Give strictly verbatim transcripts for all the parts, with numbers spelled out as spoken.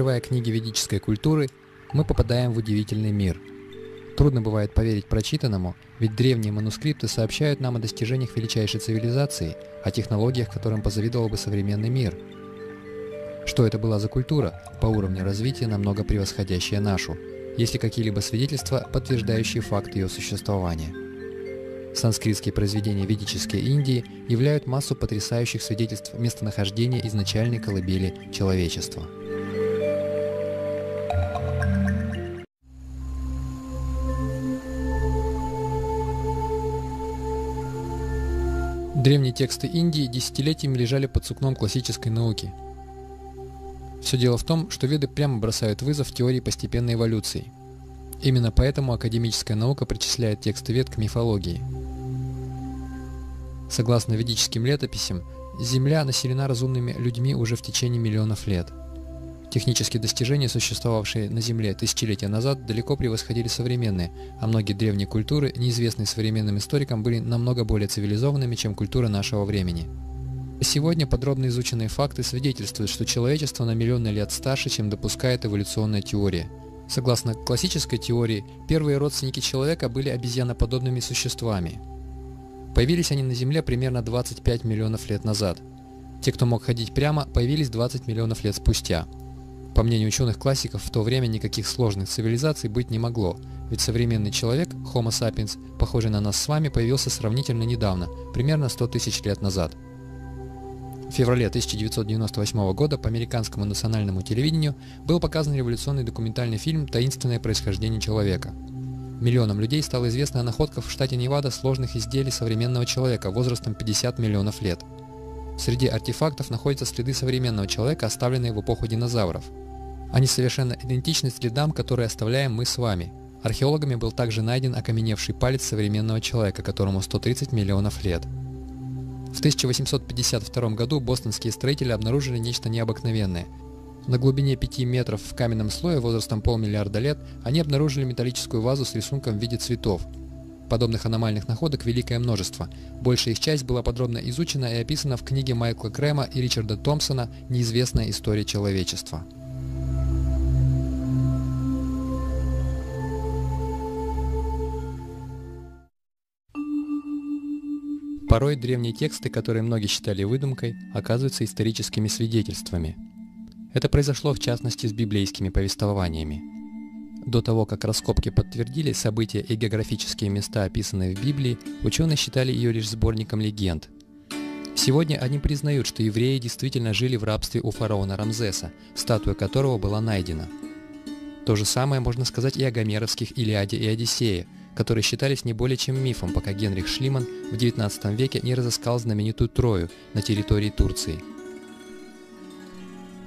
Открывая книги ведической культуры, мы попадаем в удивительный мир. Трудно бывает поверить прочитанному, ведь древние манускрипты сообщают нам о достижениях величайшей цивилизации, о технологиях, которым позавидовал бы современный мир. Что это была за культура, по уровню развития намного превосходящая нашу? Есть ли какие-либо свидетельства, подтверждающие факт ее существования? Санскритские произведения ведической Индии являют массу потрясающих свидетельств местонахождения изначальной колыбели человечества. Древние тексты Индии десятилетиями лежали под сукном классической науки. Все дело в том, что веды прямо бросают вызов теории постепенной эволюции. Именно поэтому академическая наука причисляет тексты вед к мифологии. Согласно ведическим летописям, Земля населена разумными людьми уже в течение миллионов лет. Технические достижения, существовавшие на Земле тысячелетия назад, далеко превосходили современные, а многие древние культуры, неизвестные современным историкам, были намного более цивилизованными, чем культура нашего времени. Сегодня подробно изученные факты свидетельствуют, что человечество на миллионы лет старше, чем допускает эволюционная теория. Согласно классической теории, первые родственники человека были обезьяноподобными существами. Появились они на Земле примерно двадцать пять миллионов лет назад. Те, кто мог ходить прямо, появились двадцать миллионов лет спустя. По мнению ученых-классиков, в то время никаких сложных цивилизаций быть не могло, ведь современный человек, Homo sapiens, похожий на нас с вами, появился сравнительно недавно, примерно сто тысяч лет назад. В феврале тысяча девятьсот девяносто восьмого года по американскому национальному телевидению был показан революционный документальный фильм «Таинственное происхождение человека». Миллионам людей стало известно о находках в штате Невада сложных изделий современного человека возрастом пятьдесят миллионов лет. Среди артефактов находятся следы современного человека, оставленные в эпоху динозавров. Они совершенно идентичны следам, которые оставляем мы с вами. Археологами был также найден окаменевший палец современного человека, которому сто тридцать миллионов лет. В тысяча восемьсот пятьдесят втором году бостонские строители обнаружили нечто необыкновенное. На глубине пяти метров в каменном слое возрастом полмиллиарда лет они обнаружили металлическую вазу с рисунком в виде цветов. Подобных аномальных находок великое множество. Большая их часть была подробно изучена и описана в книге Майкла Крэма и Ричарда Томпсона «Неизвестная история человечества». Порой древние тексты, которые многие считали выдумкой, оказываются историческими свидетельствами. Это произошло в частности с библейскими повествованиями. До того, как раскопки подтвердили события и географические места, описанные в Библии, ученые считали ее лишь сборником легенд. Сегодня они признают, что евреи действительно жили в рабстве у фараона Рамзеса, статуя которого была найдена. То же самое можно сказать и о гомеровских «Илиаде» и «Одиссее», которые считались не более чем мифом, пока Генрих Шлиман в девятнадцатом веке не разыскал знаменитую Трою на территории Турции.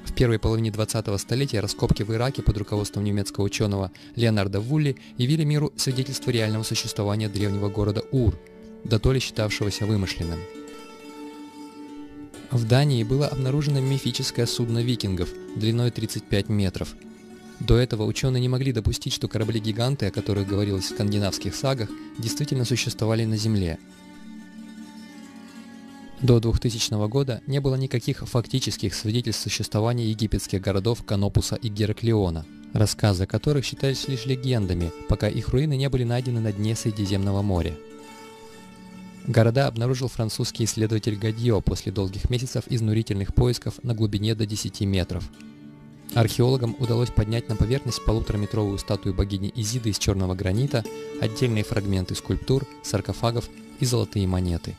В первой половине двадцатого столетия раскопки в Ираке под руководством немецкого ученого Леонарда Вулли явили миру свидетельство реального существования древнего города Ур, дотоле считавшегося вымышленным. В Дании было обнаружено мифическое судно викингов длиной тридцать пять метров. До этого ученые не могли допустить, что корабли-гиганты, о которых говорилось в скандинавских сагах, действительно существовали на Земле. До двухтысячного года не было никаких фактических свидетельств существования египетских городов Канопуса и Гераклиона, рассказы о которых считались лишь легендами, пока их руины не были найдены на дне Средиземного моря. Города обнаружил французский исследователь Годио после долгих месяцев изнурительных поисков на глубине до десяти метров. Археологам удалось поднять на поверхность полутораметровую статую богини Изиды из черного гранита, отдельные фрагменты скульптур, саркофагов и золотые монеты.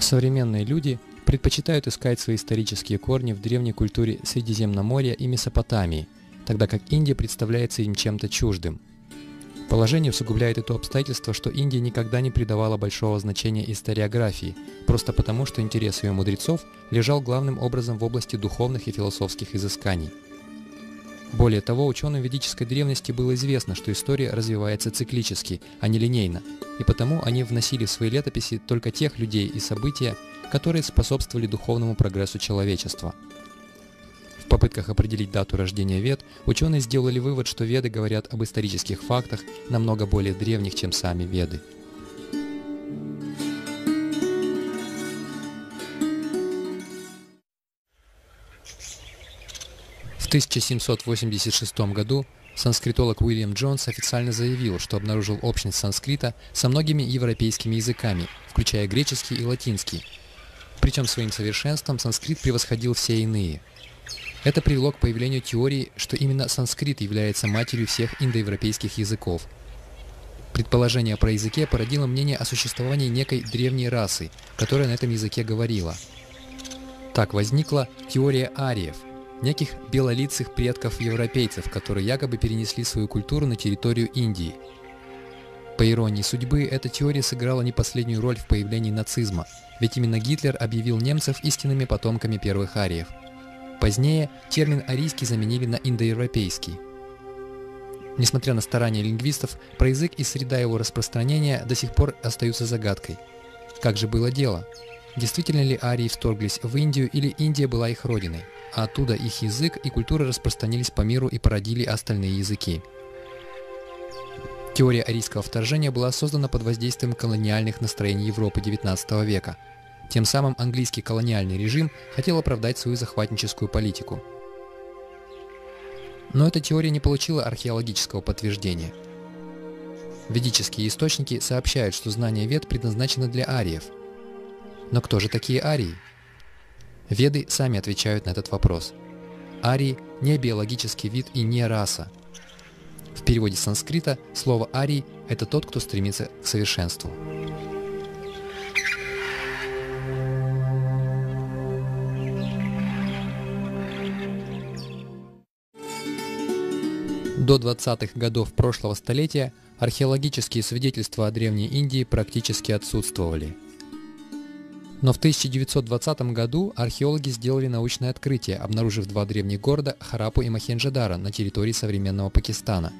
Современные люди предпочитают искать свои исторические корни в древней культуре Средиземноморья и Месопотамии, тогда как Индия представляется им чем-то чуждым. Положение усугубляет и то обстоятельство, что Индия никогда не придавала большого значения историографии, просто потому, что интерес ее мудрецов лежал главным образом в области духовных и философских изысканий. Более того, ученым ведической древности было известно, что история развивается циклически, а не линейно, и потому они вносили в свои летописи только тех людей и события, которые способствовали духовному прогрессу человечества. В попытках определить дату рождения вед, ученые сделали вывод, что веды говорят об исторических фактах намного более древних, чем сами веды. тысяча семьсот восемьдесят шестом году санскритолог Уильям Джонс официально заявил, что обнаружил общность санскрита со многими европейскими языками, включая греческий и латинский. Причем своим совершенством санскрит превосходил все иные. Это привело к появлению теории, что именно санскрит является матерью всех индоевропейских языков. Предположение про языке породило мнение о существовании некой древней расы, которая на этом языке говорила. Так возникла теория ариев, неких белолицых предков европейцев, которые якобы перенесли свою культуру на территорию Индии. По иронии судьбы, эта теория сыграла не последнюю роль в появлении нацизма, ведь именно Гитлер объявил немцев истинными потомками первых ариев. Позднее термин «арийский» заменили на «индоевропейский». Несмотря на старания лингвистов, про язык и среда его распространения до сих пор остаются загадкой. Как же было дело? Действительно ли арии вторглись в Индию, или Индия была их родиной, а оттуда их язык и культура распространились по миру и породили остальные языки? Теория арийского вторжения была создана под воздействием колониальных настроений Европы девятнадцатого века. Тем самым английский колониальный режим хотел оправдать свою захватническую политику. Но эта теория не получила археологического подтверждения. Ведические источники сообщают, что знание вед предназначено для ариев. Но кто же такие арии? Веды сами отвечают на этот вопрос. Арии – не биологический вид и не раса. В переводе с санскрита слово «арий» – это тот, кто стремится к совершенству. До двадцатых годов прошлого столетия археологические свидетельства о Древней Индии практически отсутствовали. Но в тысяча девятьсот двадцатом году археологи сделали научное открытие, обнаружив два древних города – Харапу и Мохенджо-Даро на территории современного Пакистана.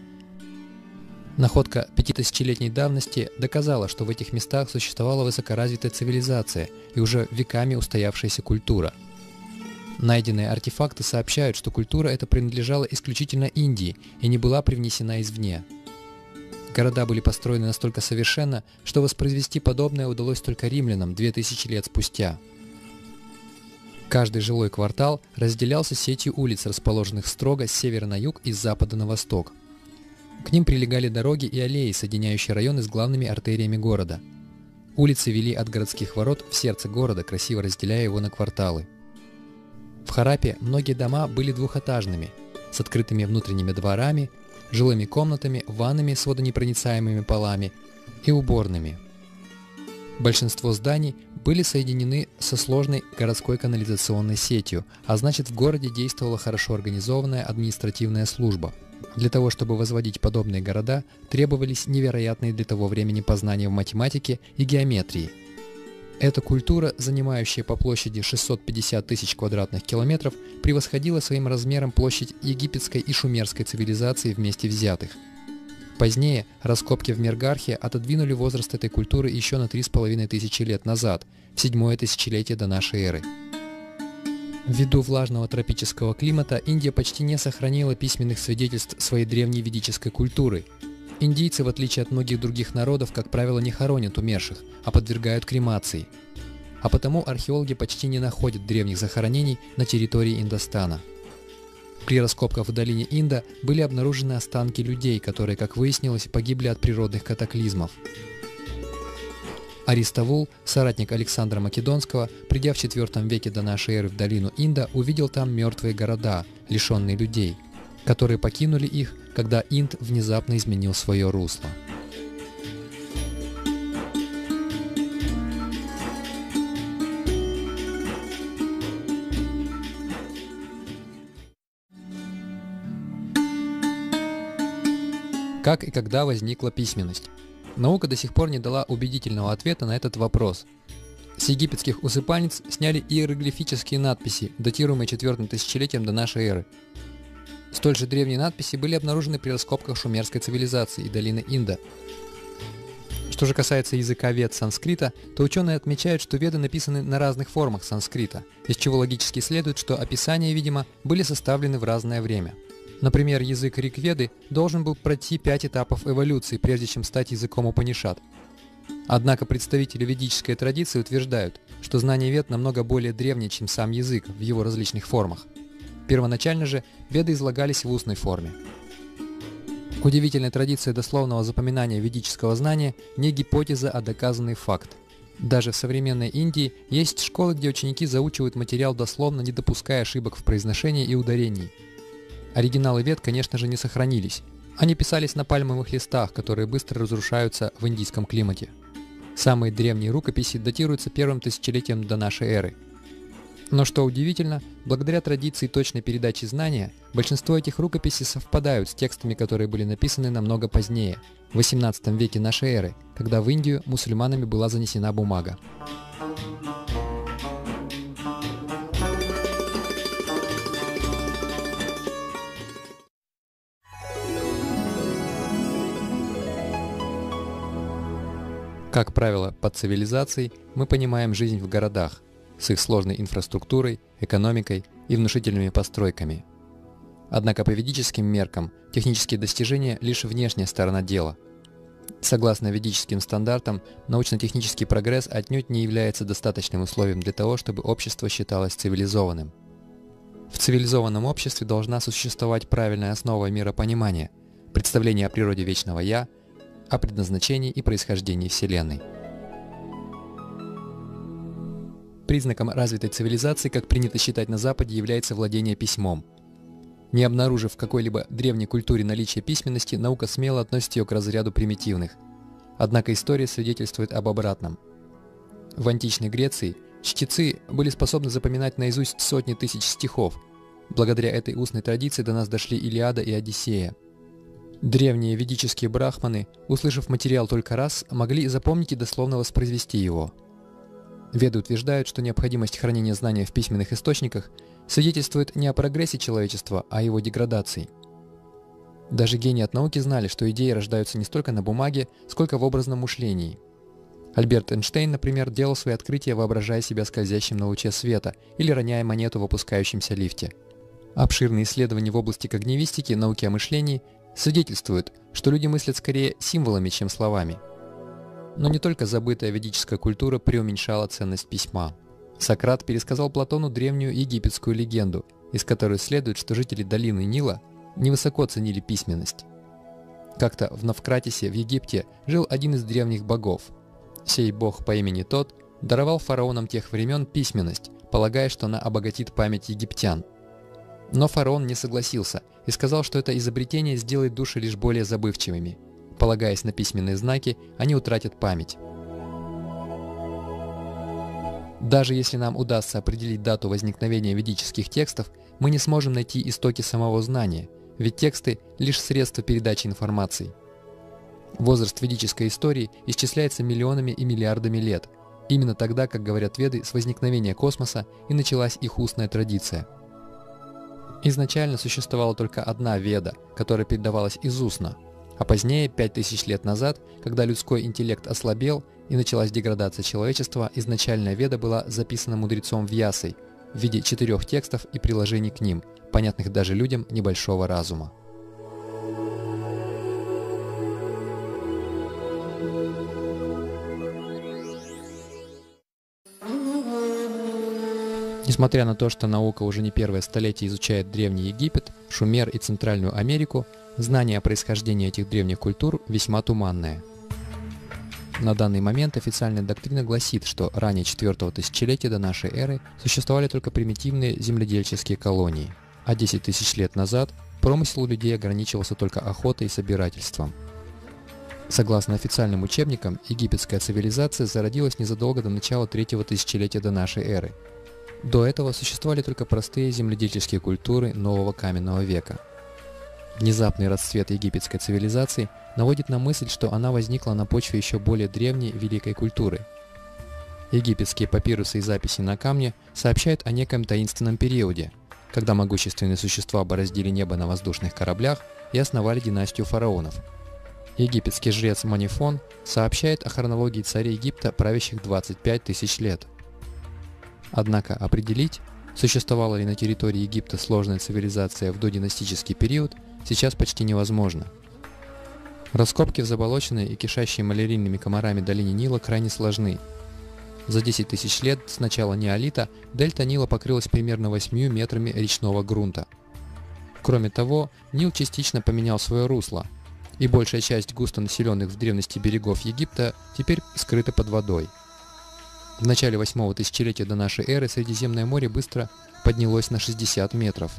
Находка пятитысячелетней давности доказала, что в этих местах существовала высокоразвитая цивилизация и уже веками устоявшаяся культура. Найденные артефакты сообщают, что культура эта принадлежала исключительно Индии и не была привнесена извне. Города были построены настолько совершенно, что воспроизвести подобное удалось только римлянам две тысячи лет спустя. Каждый жилой квартал разделялся сетью улиц, расположенных строго с севера на юг и с запада на восток. К ним прилегали дороги и аллеи, соединяющие районы с главными артериями города. Улицы вели от городских ворот в сердце города, красиво разделяя его на кварталы. В Харапе многие дома были двухэтажными, с открытыми внутренними дворами, жилыми комнатами, ваннами с водонепроницаемыми полами и уборными. Большинство зданий были соединены со сложной городской канализационной сетью, а значит, в городе действовала хорошо организованная административная служба. Для того, чтобы возводить подобные города, требовались невероятные для того времени познания в математике и геометрии. Эта культура, занимающая по площади шестьсот пятьдесят тысяч квадратных километров, превосходила своим размером площадь египетской и шумерской цивилизации вместе взятых. Позднее раскопки в Мергархе отодвинули возраст этой культуры еще на три с половиной тысячи лет назад, в седьмое тысячелетие до нашей эры. Ввиду влажного тропического климата Индия почти не сохранила письменных свидетельств своей древней ведической культуры. Индийцы, в отличие от многих других народов, как правило, не хоронят умерших, а подвергают кремации. А потому археологи почти не находят древних захоронений на территории Индостана. При раскопках в долине Инда были обнаружены останки людей, которые, как выяснилось, погибли от природных катаклизмов. Аристовул, соратник Александра Македонского, придя в четвёртом веке до нашей эры в долину Инда, увидел там мертвые города, лишенные людей, которые покинули их, когда Инд внезапно изменил свое русло. Как и когда возникла письменность? Наука до сих пор не дала убедительного ответа на этот вопрос. С египетских усыпальниц сняли иероглифические надписи, датируемые четвёртым тысячелетием до нашей эры. Столь же древние надписи были обнаружены при раскопках шумерской цивилизации и долины Инда. Что же касается языка вед санскрита, то ученые отмечают, что веды написаны на разных формах санскрита, из чего логически следует, что описания, видимо, были составлены в разное время. Например, язык Ригведы должен был пройти пять этапов эволюции, прежде чем стать языком Упанишад. Однако представители ведической традиции утверждают, что знание вед намного более древнее, чем сам язык в его различных формах. Первоначально же Веды излагались в устной форме. К удивительной традиции дословного запоминания ведического знания не гипотеза, а доказанный факт. Даже в современной Индии есть школы, где ученики заучивают материал дословно, не допуская ошибок в произношении и ударении. Оригиналы Вед, конечно же, не сохранились. Они писались на пальмовых листах, которые быстро разрушаются в индийском климате. Самые древние рукописи датируются первым тысячелетием до нашей эры. Но что удивительно, благодаря традиции точной передачи знания, большинство этих рукописей совпадают с текстами, которые были написаны намного позднее, в восемнадцатом веке нашей эры, когда в Индию мусульманами была занесена бумага. Как правило, под цивилизацией мы понимаем жизнь в городах, с их сложной инфраструктурой, экономикой и внушительными постройками. Однако по ведическим меркам технические достижения – лишь внешняя сторона дела. Согласно ведическим стандартам, научно-технический прогресс отнюдь не является достаточным условием для того, чтобы общество считалось цивилизованным. В цивилизованном обществе должна существовать правильная основа миропонимания, представление о природе вечного «я», о предназначении и происхождении Вселенной. Признаком развитой цивилизации, как принято считать на Западе, является владение письмом. Не обнаружив в какой-либо древней культуре наличие письменности, наука смело относит ее к разряду примитивных. Однако история свидетельствует об обратном. В античной Греции чтецы были способны запоминать наизусть сотни тысяч стихов. Благодаря этой устной традиции до нас дошли Илиада и Одиссея. Древние ведические брахманы, услышав материал только раз, могли запомнить и дословно воспроизвести его. Веды утверждают, что необходимость хранения знания в письменных источниках свидетельствует не о прогрессе человечества, а о его деградации. Даже гении от науки знали, что идеи рождаются не столько на бумаге, сколько в образном мышлении. Альберт Эйнштейн, например, делал свои открытия, воображая себя скользящим на луче света или роняя монету в опускающемся лифте. Обширные исследования в области когнивистики, науки о мышлении, свидетельствуют, что люди мыслят скорее символами, чем словами. Но не только забытая ведическая культура преуменьшала ценность письма. Сократ пересказал Платону древнюю египетскую легенду, из которой следует, что жители долины Нила невысоко ценили письменность. Как-то в Навкратисе в Египте жил один из древних богов. Сей бог по имени Тот даровал фараонам тех времен письменность, полагая, что она обогатит память египтян. Но фараон не согласился и сказал, что это изобретение сделает души лишь более забывчивыми. Полагаясь на письменные знаки, они утратят память. Даже если нам удастся определить дату возникновения ведических текстов, мы не сможем найти истоки самого знания, ведь тексты – лишь средство передачи информации. Возраст ведической истории исчисляется миллионами и миллиардами лет. Именно тогда, как говорят веды, с возникновения космоса и началась их устная традиция. Изначально существовала только одна веда, которая передавалась из устно. А позднее, пять тысяч лет назад, когда людской интеллект ослабел и началась деградация человечества, изначальная веда была записана мудрецом Вьясой в виде четырех текстов и приложений к ним, понятных даже людям небольшого разума. Несмотря на то, что наука уже не первое столетие изучает Древний Египет, Шумер и Центральную Америку, знание о происхождении этих древних культур весьма туманное. На данный момент официальная доктрина гласит, что ранее четвёртого тысячелетия до нашей эры существовали только примитивные земледельческие колонии, а десять тысяч лет назад промысел у людей ограничивался только охотой и собирательством. Согласно официальным учебникам, египетская цивилизация зародилась незадолго до начала третьего тысячелетия до нашей эры. До этого существовали только простые земледельческие культуры нового каменного века. Внезапный расцвет египетской цивилизации наводит на мысль, что она возникла на почве еще более древней великой культуры. Египетские папирусы и записи на камне сообщают о неком таинственном периоде, когда могущественные существа бороздили небо на воздушных кораблях и основали династию фараонов. Египетский жрец Манифон сообщает о хронологии царей Египта, правящих двадцать пять тысяч лет. Однако определить, существовала ли на территории Египта сложная цивилизация в додинастический период, сейчас почти невозможно. Раскопки в заболоченной и кишащей малярийными комарами долине Нила крайне сложны. За десять тысяч лет с начала неолита дельта Нила покрылась примерно восемью метрами речного грунта. Кроме того, Нил частично поменял свое русло, и большая часть густонаселенных в древности берегов Египта теперь скрыта под водой. В начале восьмого тысячелетия до нашей эры Средиземное море быстро поднялось на шестьдесят метров.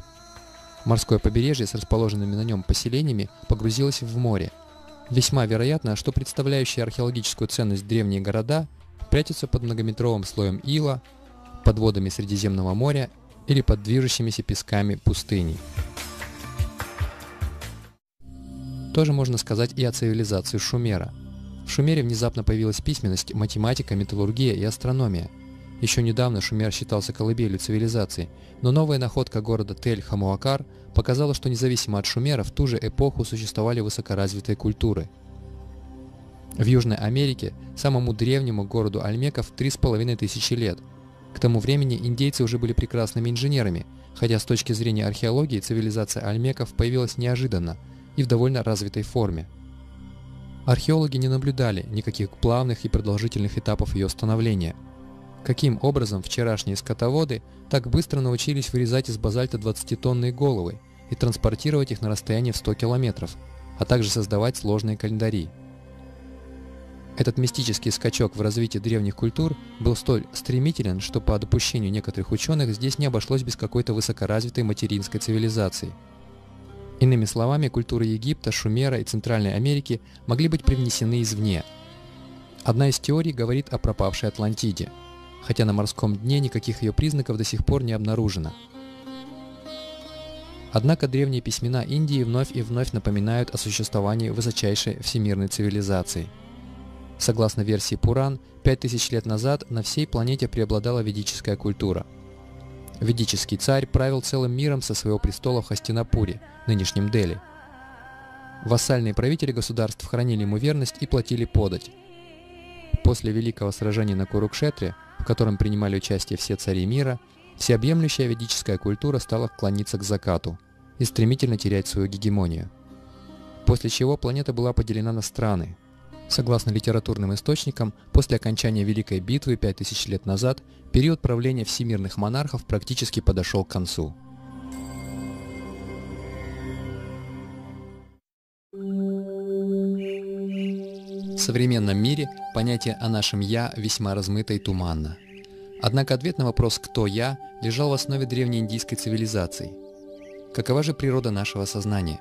Морское побережье с расположенными на нем поселениями погрузилось в море. Весьма вероятно, что представляющие археологическую ценность древние города прячутся под многометровым слоем ила, под водами Средиземного моря или под движущимися песками пустыней. Тоже можно сказать и о цивилизации Шумера. В Шумере внезапно появилась письменность, математика, металлургия и астрономия. Еще недавно Шумер считался колыбелью цивилизации, но новая находка города Тель-Хамуакар показала, что независимо от Шумера в ту же эпоху существовали высокоразвитые культуры. В Южной Америке самому древнему городу альмеков три с половиной тысячи лет. К тому времени индейцы уже были прекрасными инженерами, хотя с точки зрения археологии цивилизация альмеков появилась неожиданно и в довольно развитой форме. Археологи не наблюдали никаких плавных и продолжительных этапов ее становления. Каким образом вчерашние скотоводы так быстро научились вырезать из базальта двадцатитонные головы и транспортировать их на расстояние в сто километров, а также создавать сложные календари? Этот мистический скачок в развитии древних культур был столь стремителен, что по допущению некоторых ученых здесь не обошлось без какой-то высокоразвитой материнской цивилизации. Иными словами, культуры Египта, Шумера и Центральной Америки могли быть привнесены извне. Одна из теорий говорит о пропавшей Атлантиде, хотя на морском дне никаких ее признаков до сих пор не обнаружено. Однако древние письмена Индии вновь и вновь напоминают о существовании высочайшей всемирной цивилизации. Согласно версии Пуран, пять тысяч лет назад на всей планете преобладала ведическая культура. Ведический царь правил целым миром со своего престола в Хастинапуре, нынешнем Дели. Вассальные правители государств хранили ему верность и платили подать. После великого сражения на Курукшетре, в котором принимали участие все цари мира, всеобъемлющая ведическая культура стала клониться к закату и стремительно терять свою гегемонию. После чего планета была поделена на страны. Согласно литературным источникам, после окончания Великой битвы пять тысяч лет назад период правления всемирных монархов практически подошел к концу. В современном мире понятие о нашем «я» весьма размыто и туманно. Однако ответ на вопрос «кто я» лежал в основе древнеиндийской цивилизации. Какова же природа нашего сознания?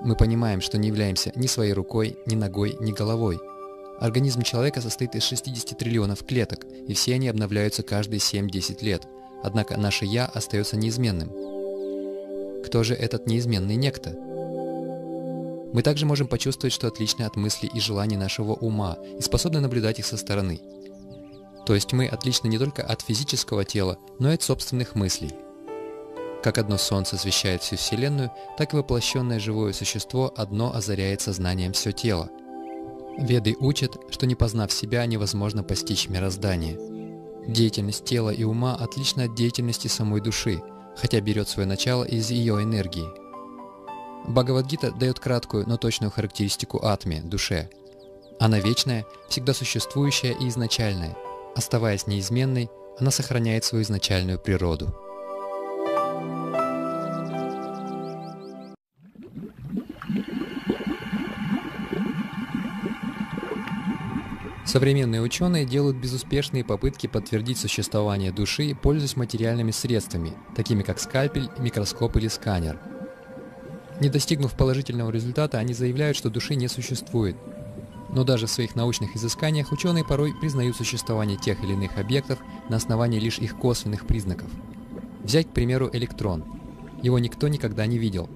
Мы понимаем, что не являемся ни своей рукой, ни ногой, ни головой. Организм человека состоит из шестидесяти триллионов клеток, и все они обновляются каждые семь-десять лет. Однако наше «я» остается неизменным. Кто же этот неизменный некто? Мы также можем почувствовать, что отличны от мыслей и желаний нашего ума и способны наблюдать их со стороны. То есть мы отличны не только от физического тела, но и от собственных мыслей. Как одно солнце освещает всю Вселенную, так и воплощенное живое существо одно озаряет сознанием все тело. Веды учат, что не познав себя, невозможно постичь мироздание. Деятельность тела и ума отлична от деятельности самой души, хотя берет свое начало из ее энергии. Бхагавадгита дает краткую, но точную характеристику атме, душе. Она вечная, всегда существующая и изначальная. Оставаясь неизменной, она сохраняет свою изначальную природу. Современные ученые делают безуспешные попытки подтвердить существование души, пользуясь материальными средствами, такими как скальпель, микроскоп или сканер. Не достигнув положительного результата, они заявляют, что души не существует. Но даже в своих научных изысканиях ученые порой признают существование тех или иных объектов на основании лишь их косвенных признаков. Взять, к примеру, электрон. Его никто никогда не видел.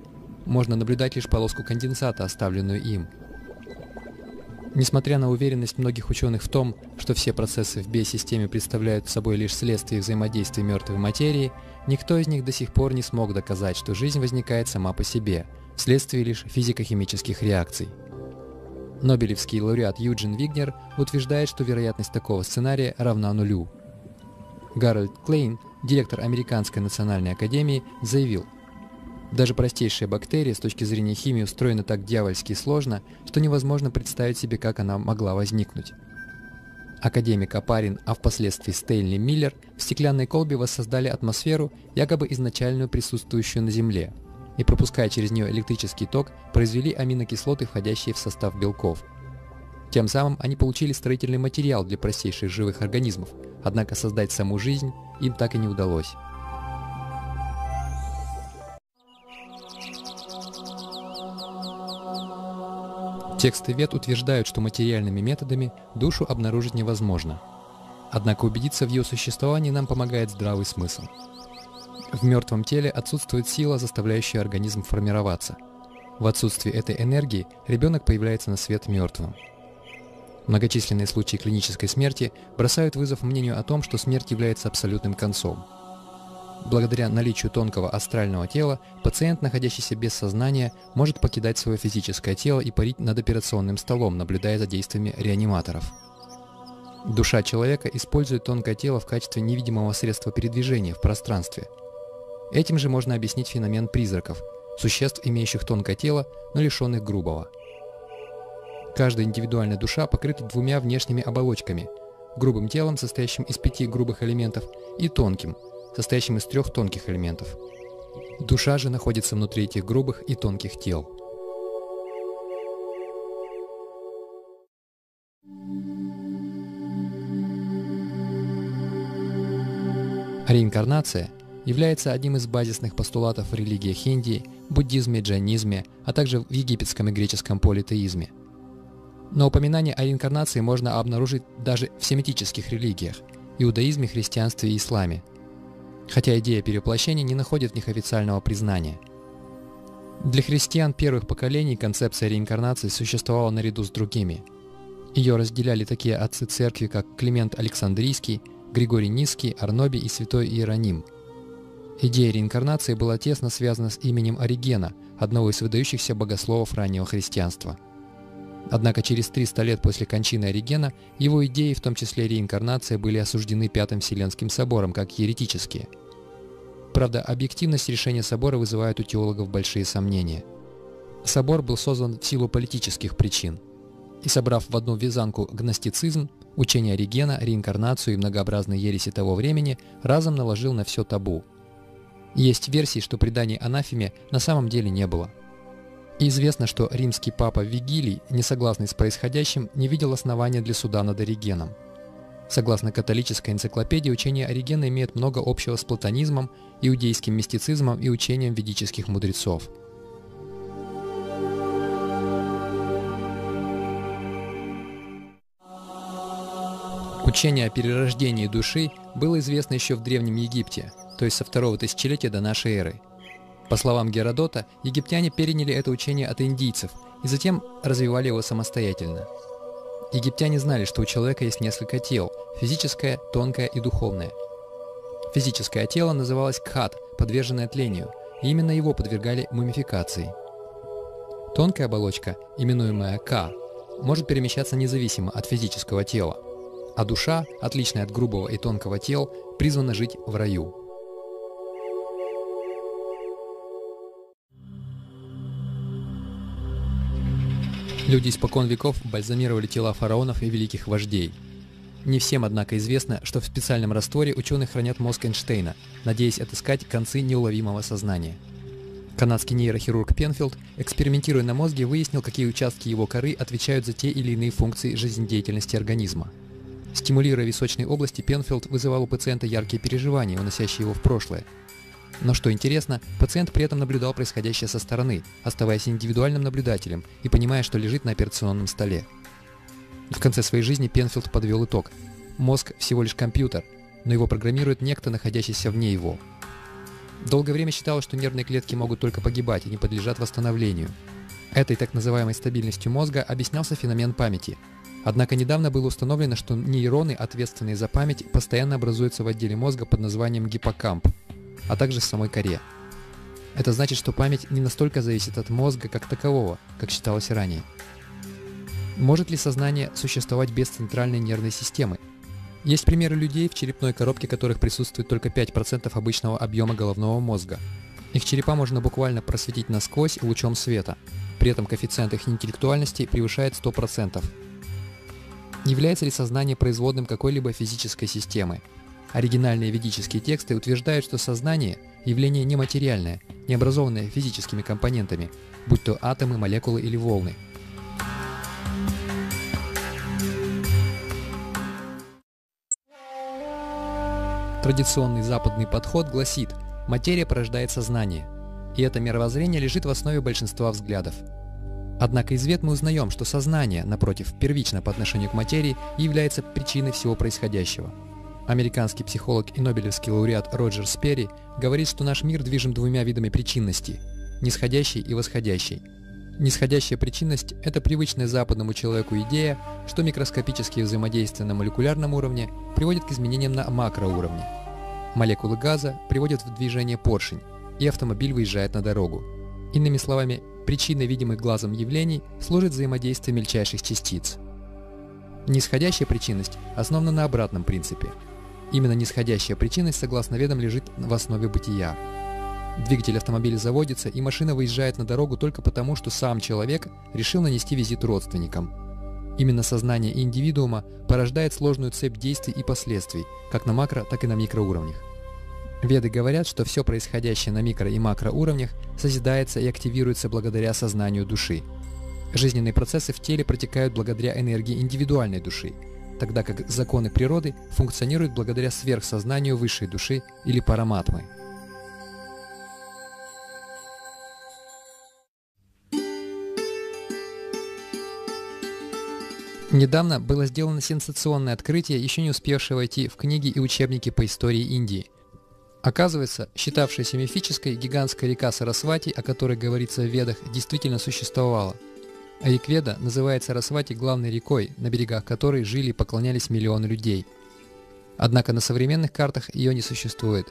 Можно наблюдать лишь полоску конденсата, оставленную им. Несмотря на уверенность многих ученых в том, что все процессы в биосистеме представляют собой лишь следствие взаимодействия мертвой материи, никто из них до сих пор не смог доказать, что жизнь возникает сама по себе, вследствие лишь физико-химических реакций. Нобелевский лауреат Юджин Вигнер утверждает, что вероятность такого сценария равна нулю. Гаральд Клейн, директор Американской национальной академии, заявил: даже простейшая бактерия с точки зрения химии устроена так дьявольски сложно, что невозможно представить себе, как она могла возникнуть. Академик Опарин, а впоследствии Стэнли Миллер, в стеклянной колбе воссоздали атмосферу, якобы изначальную присутствующую на Земле, и, пропуская через нее электрический ток, произвели аминокислоты, входящие в состав белков. Тем самым они получили строительный материал для простейших живых организмов, однако создать саму жизнь им так и не удалось. Тексты вед утверждают, что материальными методами душу обнаружить невозможно. Однако убедиться в ее существовании нам помогает здравый смысл. В мертвом теле отсутствует сила, заставляющая организм формироваться. В отсутствии этой энергии ребенок появляется на свет мертвым. Многочисленные случаи клинической смерти бросают вызов мнению о том, что смерть является абсолютным концом. Благодаря наличию тонкого астрального тела, пациент, находящийся без сознания, может покидать свое физическое тело и парить над операционным столом, наблюдая за действиями реаниматоров. Душа человека использует тонкое тело в качестве невидимого средства передвижения в пространстве. Этим же можно объяснить феномен призраков, существ, имеющих тонкое тело, но лишенных грубого. Каждая индивидуальная душа покрыта двумя внешними оболочками – грубым телом, состоящим из пяти грубых элементов, и тонким, состоящим из трех тонких элементов. Душа же находится внутри этих грубых и тонких тел. Реинкарнация является одним из базисных постулатов в религиях Индии, буддизме, джайнизме, а также в египетском и греческом политеизме. Но упоминание о реинкарнации можно обнаружить даже в семитических религиях – иудаизме, христианстве и исламе, хотя идея перевоплощения не находит в них официального признания. Для христиан первых поколений концепция реинкарнации существовала наряду с другими. Ее разделяли такие отцы церкви, как Климент Александрийский, Григорий Низкий, Арноби и святой Иероним. Идея реинкарнации была тесно связана с именем Оригена, одного из выдающихся богословов раннего христианства. Однако через триста лет после кончины Оригена его идеи, в том числе реинкарнация, были осуждены Пятым Вселенским собором как еретические. Правда, объективность решения собора вызывает у теологов большие сомнения. Собор был создан в силу политических причин. И, собрав в одну вязанку гностицизм, учение Оригена, реинкарнацию и многообразные ереси того времени, разом наложил на все табу. Есть версии, что преданий анафеме на самом деле не было. И известно, что римский папа Вигилий, несогласный с происходящим, не видел основания для суда над Оригеном. Согласно католической энциклопедии, учение Оригена имеет много общего с платонизмом, иудейским мистицизмом и учением ведических мудрецов. Учение о перерождении души было известно еще в Древнем Египте, то есть со второго тысячелетия до нашей эры. По словам Геродота, египтяне переняли это учение от индийцев и затем развивали его самостоятельно. Египтяне знали, что у человека есть несколько тел – физическое, тонкое и духовное. Физическое тело называлось кхат, подверженное тлению, и именно его подвергали мумификации. Тонкая оболочка, именуемая ка, может перемещаться независимо от физического тела, а душа, отличная от грубого и тонкого тел, призвана жить в раю. Люди испокон веков бальзамировали тела фараонов и великих вождей. Не всем, однако, известно, что в специальном растворе ученые хранят мозг Эйнштейна, надеясь отыскать концы неуловимого сознания. Канадский нейрохирург Пенфилд, экспериментируя на мозге, выяснил, какие участки его коры отвечают за те или иные функции жизнедеятельности организма. Стимулируя височные области, Пенфилд вызывал у пациента яркие переживания, уносящие его в прошлое. Но что интересно, пациент при этом наблюдал происходящее со стороны, оставаясь индивидуальным наблюдателем и понимая, что лежит на операционном столе. В конце своей жизни Пенфилд подвел итог. Мозг всего лишь компьютер, но его программирует некто, находящийся вне его. Долгое время считалось, что нервные клетки могут только погибать и не подлежат восстановлению. Этой так называемой стабильностью мозга объяснялся феномен памяти. Однако недавно было установлено, что нейроны, ответственные за память, постоянно образуются в отделе мозга под названием гиппокамп, а также в самой коре. Это значит, что память не настолько зависит от мозга как такового, как считалось ранее. Может ли сознание существовать без центральной нервной системы? Есть примеры людей, в черепной коробке которых присутствует только пять процентов обычного объема головного мозга. Их черепа можно буквально просветить насквозь лучом света, при этом коэффициент их интеллектуальности превышает сто процентов. Является ли сознание производным какой-либо физической системы? Оригинальные ведические тексты утверждают, что сознание – явление нематериальное, не образованное физическими компонентами, будь то атомы, молекулы или волны. Традиционный западный подход гласит: материя порождает сознание, и это мировоззрение лежит в основе большинства взглядов. Однако из вет мы узнаем, что сознание, напротив, первично по отношению к материи и является причиной всего происходящего. Американский психолог и нобелевский лауреат Роджер Сперри говорит, что наш мир движим двумя видами причинности – нисходящей и восходящей. Нисходящая причинность – это привычная западному человеку идея, что микроскопические взаимодействия на молекулярном уровне приводят к изменениям на макроуровне. Молекулы газа приводят в движение поршень, и автомобиль выезжает на дорогу. Иными словами, причиной видимых глазом явлений служит взаимодействие мельчайших частиц. Нисходящая причинность основана на обратном принципе. Именно нисходящая причинность, согласно ведам, лежит в основе бытия. Двигатель автомобиля заводится, и машина выезжает на дорогу только потому, что сам человек решил нанести визит родственникам. Именно сознание индивидуума порождает сложную цепь действий и последствий, как на макро, так и на микроуровнях. Веды говорят, что все происходящее на микро- и макроуровнях созидается и активируется благодаря сознанию души. Жизненные процессы в теле протекают благодаря энергии индивидуальной души, тогда как законы природы функционируют благодаря сверхсознанию высшей души или параматмы. Недавно было сделано сенсационное открытие, еще не успевшее войти в книги и учебники по истории Индии. Оказывается, считавшаяся мифической гигантская река Сарасвати, о которой говорится в Ведах, действительно существовала. Ригведа называет Сарасвати главной рекой, на берегах которой жили и поклонялись миллионы людей. Однако на современных картах ее не существует.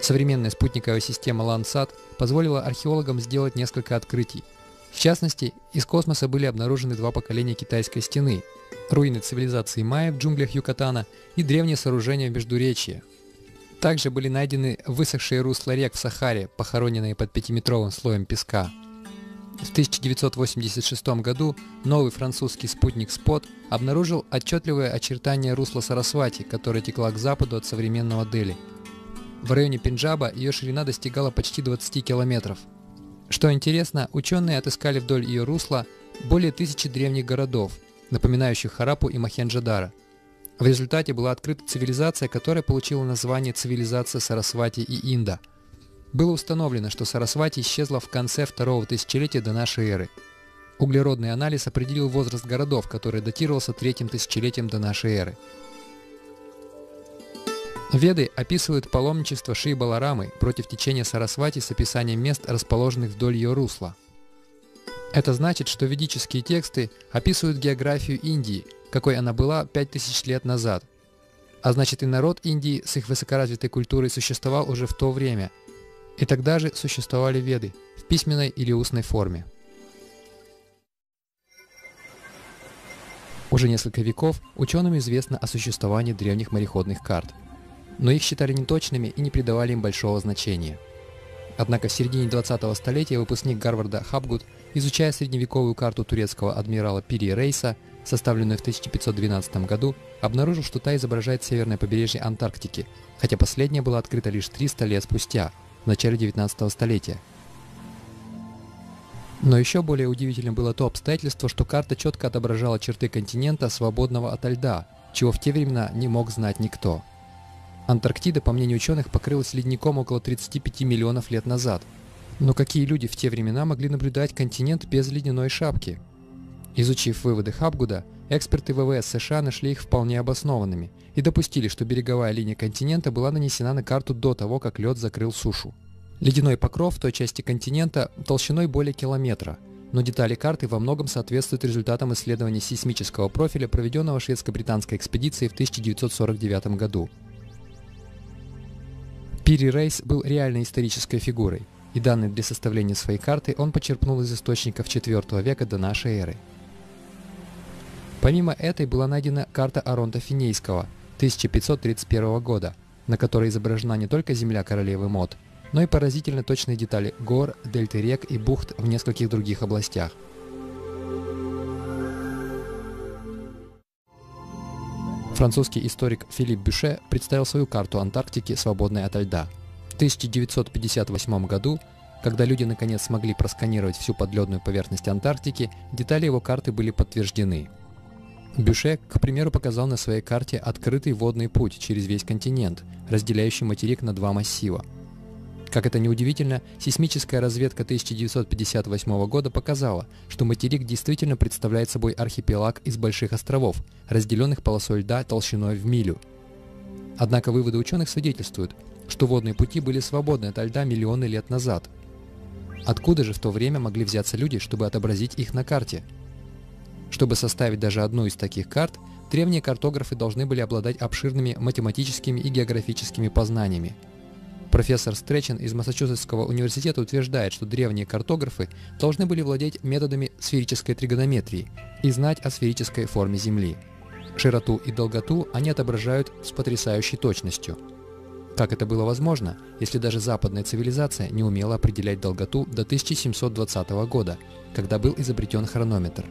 Современная спутниковая система Landsat позволила археологам сделать несколько открытий. В частности, из космоса были обнаружены два поколения китайской стены, руины цивилизации майя в джунглях Юкатана и древние сооружения в Междуречье. Также были найдены высохшие русла рек в Сахаре, похороненные под пятиметровым слоем песка. В тысяча девятьсот восемьдесят шестом году новый французский спутник Спот обнаружил отчетливое очертание русла Сарасвати, которое текло к западу от современного Дели. В районе Пенджаба ее ширина достигала почти двадцати километров. Что интересно, ученые отыскали вдоль ее русла более тысячи древних городов, напоминающих Харапу и Мохенджо-Даро. В результате была открыта цивилизация, которая получила название «Цивилизация Сарасвати и Инда». Было установлено, что Сарасвати исчезла в конце второго тысячелетия до нашей эры. Углеродный анализ определил возраст городов, который датировался третьим тысячелетием до нашей эры. Веды описывают паломничество Шри Баларамы против течения Сарасвати с описанием мест, расположенных вдоль ее русла. Это значит, что ведические тексты описывают географию Индии, какой она была пять тысяч лет назад. А значит, и народ Индии с их высокоразвитой культурой существовал уже в то время. И тогда же существовали веды в письменной или устной форме. Уже несколько веков ученым известно о существовании древних мореходных карт, но их считали неточными и не придавали им большого значения. Однако в середине двадцатого столетия выпускник Гарварда Хабгуд, изучая средневековую карту турецкого адмирала Пири Рейса, составленную в тысяча пятьсот двенадцатом году, обнаружил, что та изображает северное побережье Антарктики, хотя последняя была открыта лишь триста лет спустя, в начале девятнадцатого столетия. Но еще более удивительным было то обстоятельство, что карта четко отображала черты континента, свободного ото льда, чего в те времена не мог знать никто. Антарктида, по мнению ученых, покрылась ледником около тридцати пяти миллионов лет назад. Но какие люди в те времена могли наблюдать континент без ледяной шапки? Изучив выводы Хабгуда, эксперты ВВС США нашли их вполне обоснованными и допустили, что береговая линия континента была нанесена на карту до того, как лед закрыл сушу. Ледяной покров в той части континента толщиной более километра, но детали карты во многом соответствуют результатам исследований сейсмического профиля, проведенного шведско-британской экспедицией в тысяча девятьсот сорок девятом году. Пири Рейс был реальной исторической фигурой, и данные для составления своей карты он почерпнул из источников четвёртого века до нашей эры. Помимо этой была найдена карта Аронта Финейского тысяча пятьсот тридцать первого года, на которой изображена не только земля королевы Мод, но и поразительно точные детали гор, дельты рек и бухт в нескольких других областях. Французский историк Филипп Бюше представил свою карту Антарктики, свободной ото льда. В тысяча девятьсот пятьдесят восьмом году, когда люди наконец смогли просканировать всю подледную поверхность Антарктики, детали его карты были подтверждены. Бюше, к примеру, показал на своей карте открытый водный путь через весь континент, разделяющий материк на два массива. Как это ни удивительно, сейсмическая разведка тысяча девятьсот пятьдесят восьмого года показала, что материк действительно представляет собой архипелаг из больших островов, разделенных полосой льда толщиной в милю. Однако выводы ученых свидетельствуют, что водные пути были свободны от льда миллионы лет назад. Откуда же в то время могли взяться люди, чтобы отобразить их на карте? Чтобы составить даже одну из таких карт, древние картографы должны были обладать обширными математическими и географическими познаниями. Профессор Стрэчен из Массачусетского университета утверждает, что древние картографы должны были владеть методами сферической тригонометрии и знать о сферической форме Земли. Широту и долготу они отображают с потрясающей точностью. Как это было возможно, если даже западная цивилизация не умела определять долготу до тысяча семьсот двадцатого года, когда был изобретен хронометр?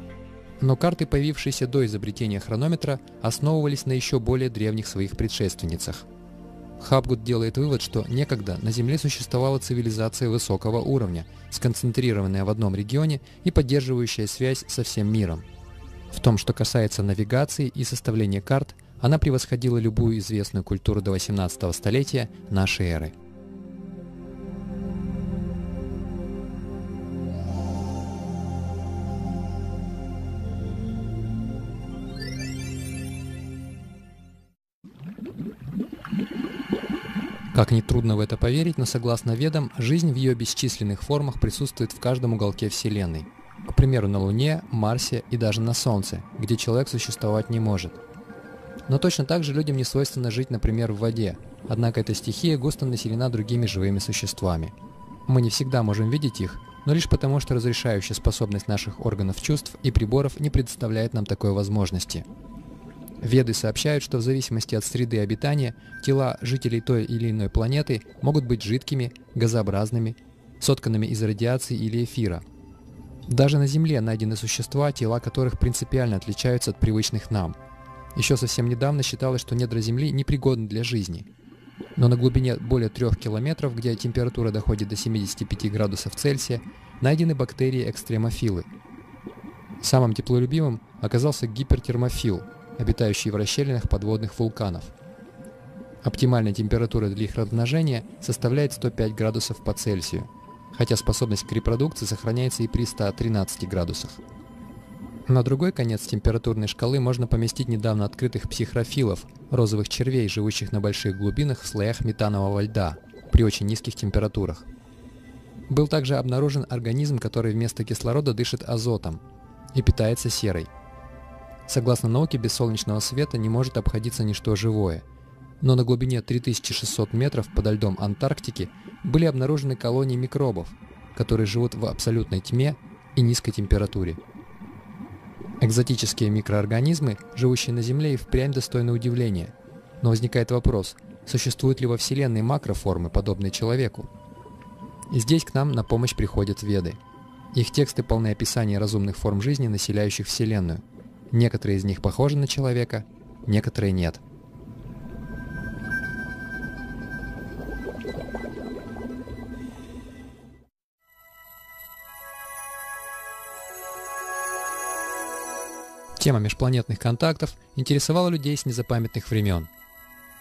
Но карты, появившиеся до изобретения хронометра, основывались на еще более древних своих предшественницах. Хабгуд делает вывод, что некогда на Земле существовала цивилизация высокого уровня, сконцентрированная в одном регионе и поддерживающая связь со всем миром. В том, что касается навигации и составления карт, она превосходила любую известную культуру до восемнадцатого столетия нашей эры. Как нетрудно в это поверить, но согласно ведам, жизнь в ее бесчисленных формах присутствует в каждом уголке Вселенной. К примеру, на Луне, Марсе и даже на Солнце, где человек существовать не может. Но точно так же людям не свойственно жить, например, в воде, однако эта стихия густо населена другими живыми существами. Мы не всегда можем видеть их, но лишь потому, что разрешающая способность наших органов чувств и приборов не предоставляет нам такой возможности. Веды сообщают, что в зависимости от среды обитания тела жителей той или иной планеты могут быть жидкими, газообразными, сотканными из радиации или эфира. Даже на Земле найдены существа, тела которых принципиально отличаются от привычных нам. Еще совсем недавно считалось, что недра Земли непригодны для жизни. Но на глубине более трех километров, где температура доходит до семидесяти пяти градусов Цельсия, найдены бактерии-экстремофилы. Самым теплолюбивым оказался гипертермофил, обитающие в расщелинах подводных вулканов. Оптимальная температура для их размножения составляет сто пять градусов по Цельсию, хотя способность к репродукции сохраняется и при ста тринадцати градусах. На другой конец температурной шкалы можно поместить недавно открытых психрофилов, розовых червей, живущих на больших глубинах в слоях метанового льда при очень низких температурах. Был также обнаружен организм, который вместо кислорода дышит азотом и питается серой. Согласно науке, без солнечного света не может обходиться ничто живое. Но на глубине три тысячи шестисот метров под льдом Антарктики были обнаружены колонии микробов, которые живут в абсолютной тьме и низкой температуре. Экзотические микроорганизмы, живущие на Земле, и впрямь достойны удивления. Но возникает вопрос, существуют ли во Вселенной макроформы, подобные человеку? И здесь к нам на помощь приходят веды. Их тексты полны описаний разумных форм жизни, населяющих Вселенную. Некоторые из них похожи на человека, некоторые нет. Тема межпланетных контактов интересовала людей с незапамятных времен.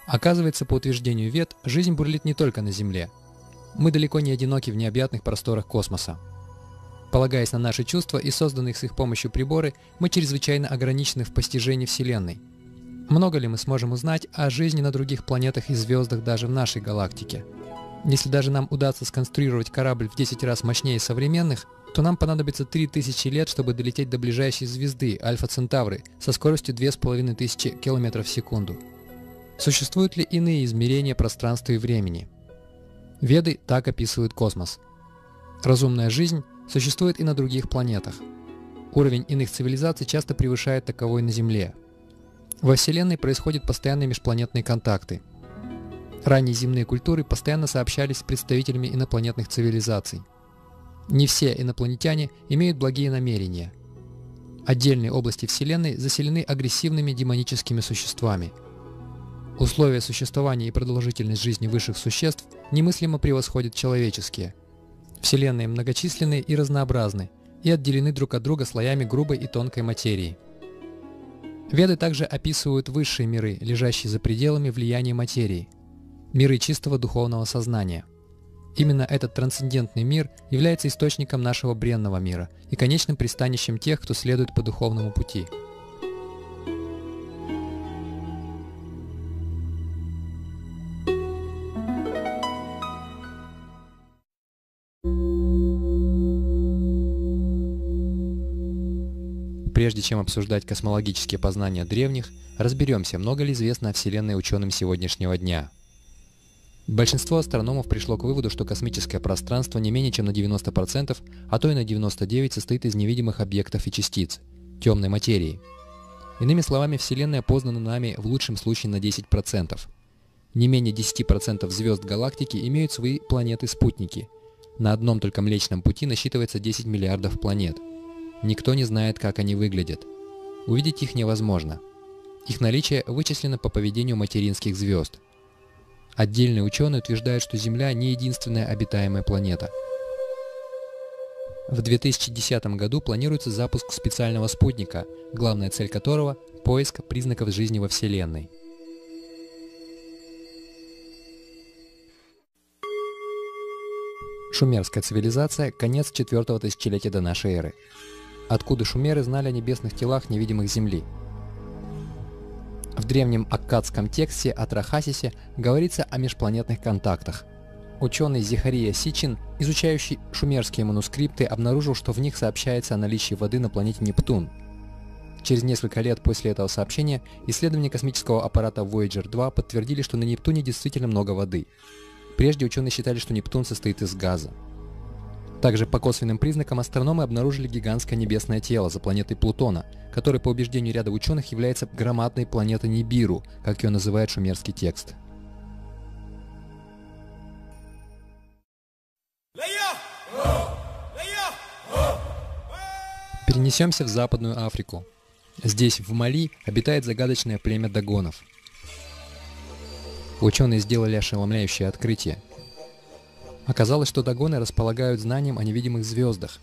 Оказывается, по утверждению вед, жизнь бурлит не только на Земле. Мы далеко не одиноки в необъятных просторах космоса. Полагаясь на наши чувства и созданные с их помощью приборы, мы чрезвычайно ограничены в постижении Вселенной. Много ли мы сможем узнать о жизни на других планетах и звездах даже в нашей галактике? Если даже нам удастся сконструировать корабль в десять раз мощнее современных, то нам понадобится три тысячи лет, чтобы долететь до ближайшей звезды Альфа Центавры со скоростью две тысячи пятьсот километров в секунду. Существуют ли иные измерения пространства и времени? Веды так описывают космос. Разумная жизнь существует и на других планетах. Уровень иных цивилизаций часто превышает таковой на Земле. Во Вселенной происходят постоянные межпланетные контакты. Ранние земные культуры постоянно сообщались с представителями инопланетных цивилизаций. Не все инопланетяне имеют благие намерения. Отдельные области Вселенной заселены агрессивными демоническими существами. Условия существования и продолжительность жизни высших существ немыслимо превосходят человеческие. Вселенные многочисленны и разнообразны, и отделены друг от друга слоями грубой и тонкой материи. Веды также описывают высшие миры, лежащие за пределами влияния материи, миры чистого духовного сознания. Именно этот трансцендентный мир является источником нашего бренного мира и конечным пристанищем тех, кто следует по духовному пути. Прежде чем обсуждать космологические познания древних, разберемся, много ли известно о Вселенной ученым сегодняшнего дня. Большинство астрономов пришло к выводу, что космическое пространство не менее чем на девяносто процентов, а то и на девяносто девять процентов состоит из невидимых объектов и частиц, темной материи. Иными словами, Вселенная познана нами в лучшем случае на десять процентов. Не менее десяти процентов звезд галактики имеют свои планеты-спутники. На одном только Млечном пути насчитывается десять миллиардов планет. Никто не знает, как они выглядят. Увидеть их невозможно. Их наличие вычислено по поведению материнских звезд. Отдельные ученые утверждают, что Земля не единственная обитаемая планета. В две тысячи десятом году планируется запуск специального спутника, главная цель которого – поиск признаков жизни во Вселенной. Шумерская цивилизация – конец четвёртого тысячелетия до нашей эры. Откуда шумеры знали о небесных телах невидимых Земли? В древнем аккадском тексте Атрахасисе говорится о межпланетных контактах. Ученый Захария Ситчин, изучающий шумерские манускрипты, обнаружил, что в них сообщается о наличии воды на планете Нептун. Через несколько лет после этого сообщения исследования космического аппарата Вояджер два подтвердили, что на Нептуне действительно много воды. Прежде ученые считали, что Нептун состоит из газа. Также по косвенным признакам астрономы обнаружили гигантское небесное тело за планетой Плутона, которое, по убеждению ряда ученых, является громадной планетой Нибиру, как ее называет шумерский текст. Перенесемся в Западную Африку. Здесь, в Мали, обитает загадочное племя дагонов. Ученые сделали ошеломляющее открытие. Оказалось, что дагоны располагают знанием о невидимых звездах.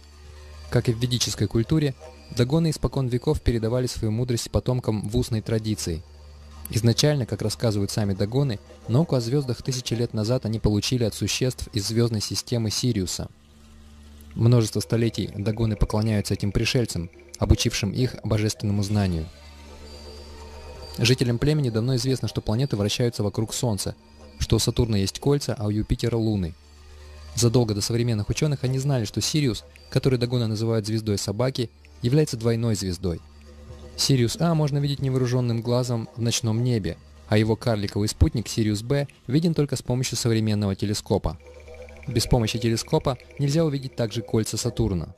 Как и в ведической культуре, дагоны испокон веков передавали свою мудрость потомкам в устной традиции. Изначально, как рассказывают сами дагоны, науку о звездах тысячи лет назад они получили от существ из звездной системы Сириуса. Множество столетий дагоны поклоняются этим пришельцам, обучившим их божественному знанию. Жителям племени давно известно, что планеты вращаются вокруг Солнца, что у Сатурна есть кольца, а у Юпитера луны. Задолго до современных ученых они знали, что Сириус, который дагоны называют звездой собаки, является двойной звездой. Сириус А можно видеть невооруженным глазом в ночном небе, а его карликовый спутник Сириус Б виден только с помощью современного телескопа. Без помощи телескопа нельзя увидеть также кольца Сатурна.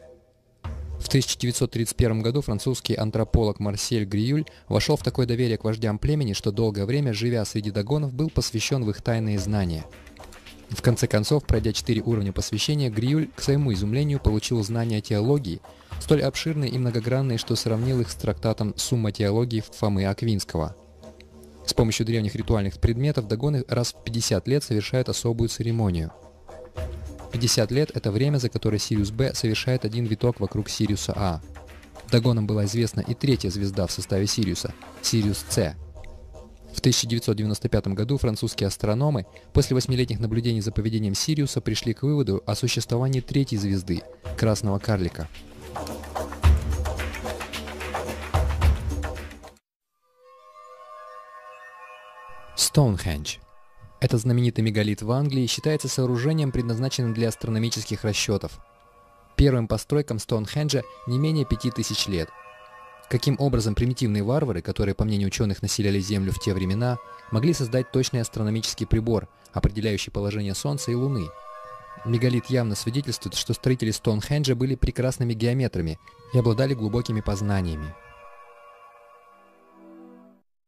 В тысяча девятьсот тридцать первом году французский антрополог Марсель Гриюль вошел в такое доверие к вождям племени, что долгое время, живя среди дагонов, был посвящен в их тайные знания. В конце концов, пройдя четыре уровня посвящения, Гриюль, к своему изумлению, получил знания теологии, столь обширные и многогранные, что сравнил их с трактатом «Сумма теологии» Фомы Аквинского. С помощью древних ритуальных предметов дагоны раз в пятьдесят лет совершают особую церемонию. пятьдесят лет – это время, за которое Сириус Б совершает один виток вокруг Сириуса А. Дагонам была известна и третья звезда в составе Сириуса – Сириус С. В тысяча девятьсот девяносто пятом году французские астрономы после восьмилетних наблюдений за поведением Сириуса пришли к выводу о существовании третьей звезды – красного карлика. Стоунхендж. Этот знаменитый мегалит в Англии считается сооружением, предназначенным для астрономических расчетов. Первым постройкам Стоунхенджа не менее пяти тысяч лет. Каким образом примитивные варвары, которые, по мнению ученых, населяли Землю в те времена, могли создать точный астрономический прибор, определяющий положение Солнца и Луны? Мегалит явно свидетельствует, что строители Стоунхенджа были прекрасными геометрами и обладали глубокими познаниями.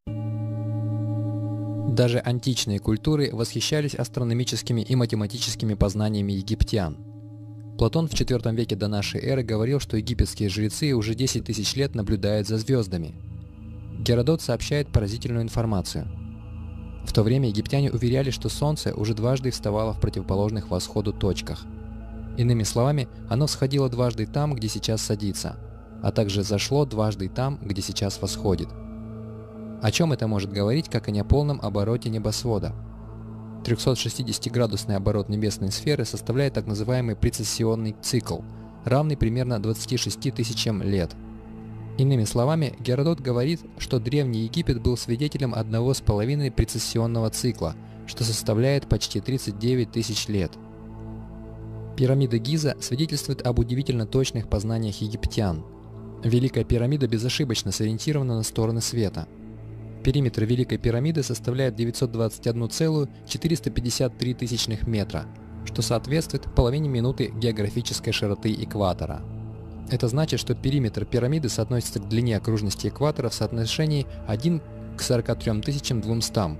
Даже античные культуры восхищались астрономическими и математическими познаниями египтян. Платон в четвёртом веке до нашей эры говорил, что египетские жрецы уже десять тысяч лет наблюдают за звездами. Геродот сообщает поразительную информацию. В то время египтяне уверяли, что солнце уже дважды вставало в противоположных восходу точках. Иными словами, оно всходило дважды там, где сейчас садится, а также зашло дважды там, где сейчас восходит. О чем это может говорить, как и не о полном обороте небосвода? трёхсотшестидесятиградусный оборот небесной сферы составляет так называемый прецессионный цикл, равный примерно двадцати шести тысячам лет. Иными словами, Геродот говорит, что Древний Египет был свидетелем одного с половиной прецессионного цикла, что составляет почти тридцать девять тысяч лет. Пирамида Гиза свидетельствует об удивительно точных познаниях египтян. Великая пирамида безошибочно сориентирована на стороны света. Периметр Великой пирамиды составляет девятьсот двадцать одна целая четыреста пятьдесят три тысячных метра, что соответствует половине минуты географической широты экватора. Это значит, что периметр пирамиды соотносится к длине окружности экватора в соотношении один к сорока трём тысячам двумстам.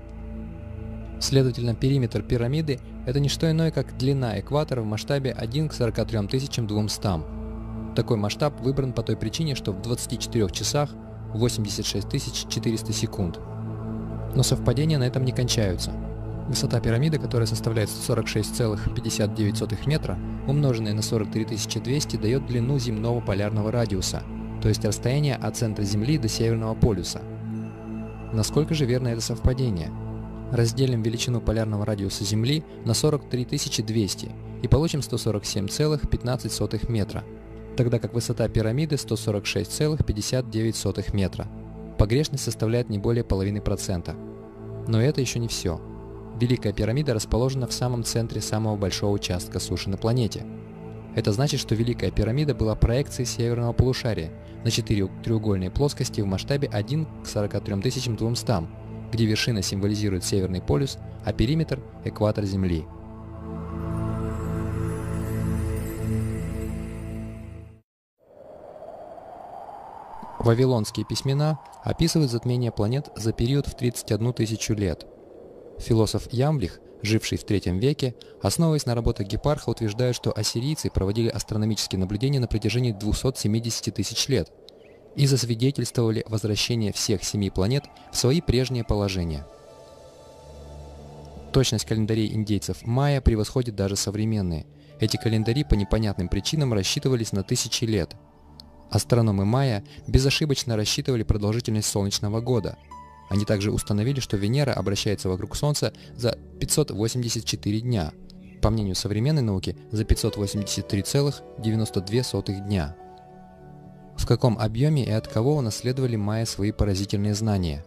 Следовательно, периметр пирамиды – это не что иное, как длина экватора в масштабе один к сорока трём тысячам двумстам. Такой масштаб выбран по той причине, что в двадцати четырёх часах восемьдесят шесть тысяч четыреста секунд. Но совпадения на этом не кончаются. Высота пирамиды, которая составляет сорок шесть целых пятьдесят девять сотых метра, умноженная на сорок три тысячи двести, дает длину земного полярного радиуса, то есть расстояние от центра Земли до Северного полюса. Насколько же верно это совпадение? Разделим величину полярного радиуса Земли на сорок три тысячи двести и получим сто сорок семь целых пятнадцать сотых метра. Тогда как высота пирамиды сто сорок шесть целых пятьдесят девять сотых метра. Погрешность составляет не более половины процента. Но это еще не все. Великая пирамида расположена в самом центре самого большого участка суши на планете. Это значит, что Великая пирамида была проекцией северного полушария на четыре треугольные плоскости в масштабе один к сорока трём тысячам двумстам, где вершина символизирует Северный полюс, а периметр – экватор Земли. Вавилонские письмена описывают затмение планет за период в тридцать одну тысячу лет. Философ Ямлих, живший в третьем веке, основываясь на работах Гиппарха, утверждает, что ассирийцы проводили астрономические наблюдения на протяжении двухсот семидесяти тысяч лет и засвидетельствовали возвращение всех семи планет в свои прежние положения. Точность календарей индейцев майя превосходит даже современные. Эти календари по непонятным причинам рассчитывались на тысячи лет. Астрономы майя безошибочно рассчитывали продолжительность солнечного года. Они также установили, что Венера обращается вокруг Солнца за пятьсот восемьдесят четыре дня, по мнению современной науки, за пятьсот восемьдесят три целых девяносто две сотых дня. В каком объеме и от кого унаследовали майя свои поразительные знания?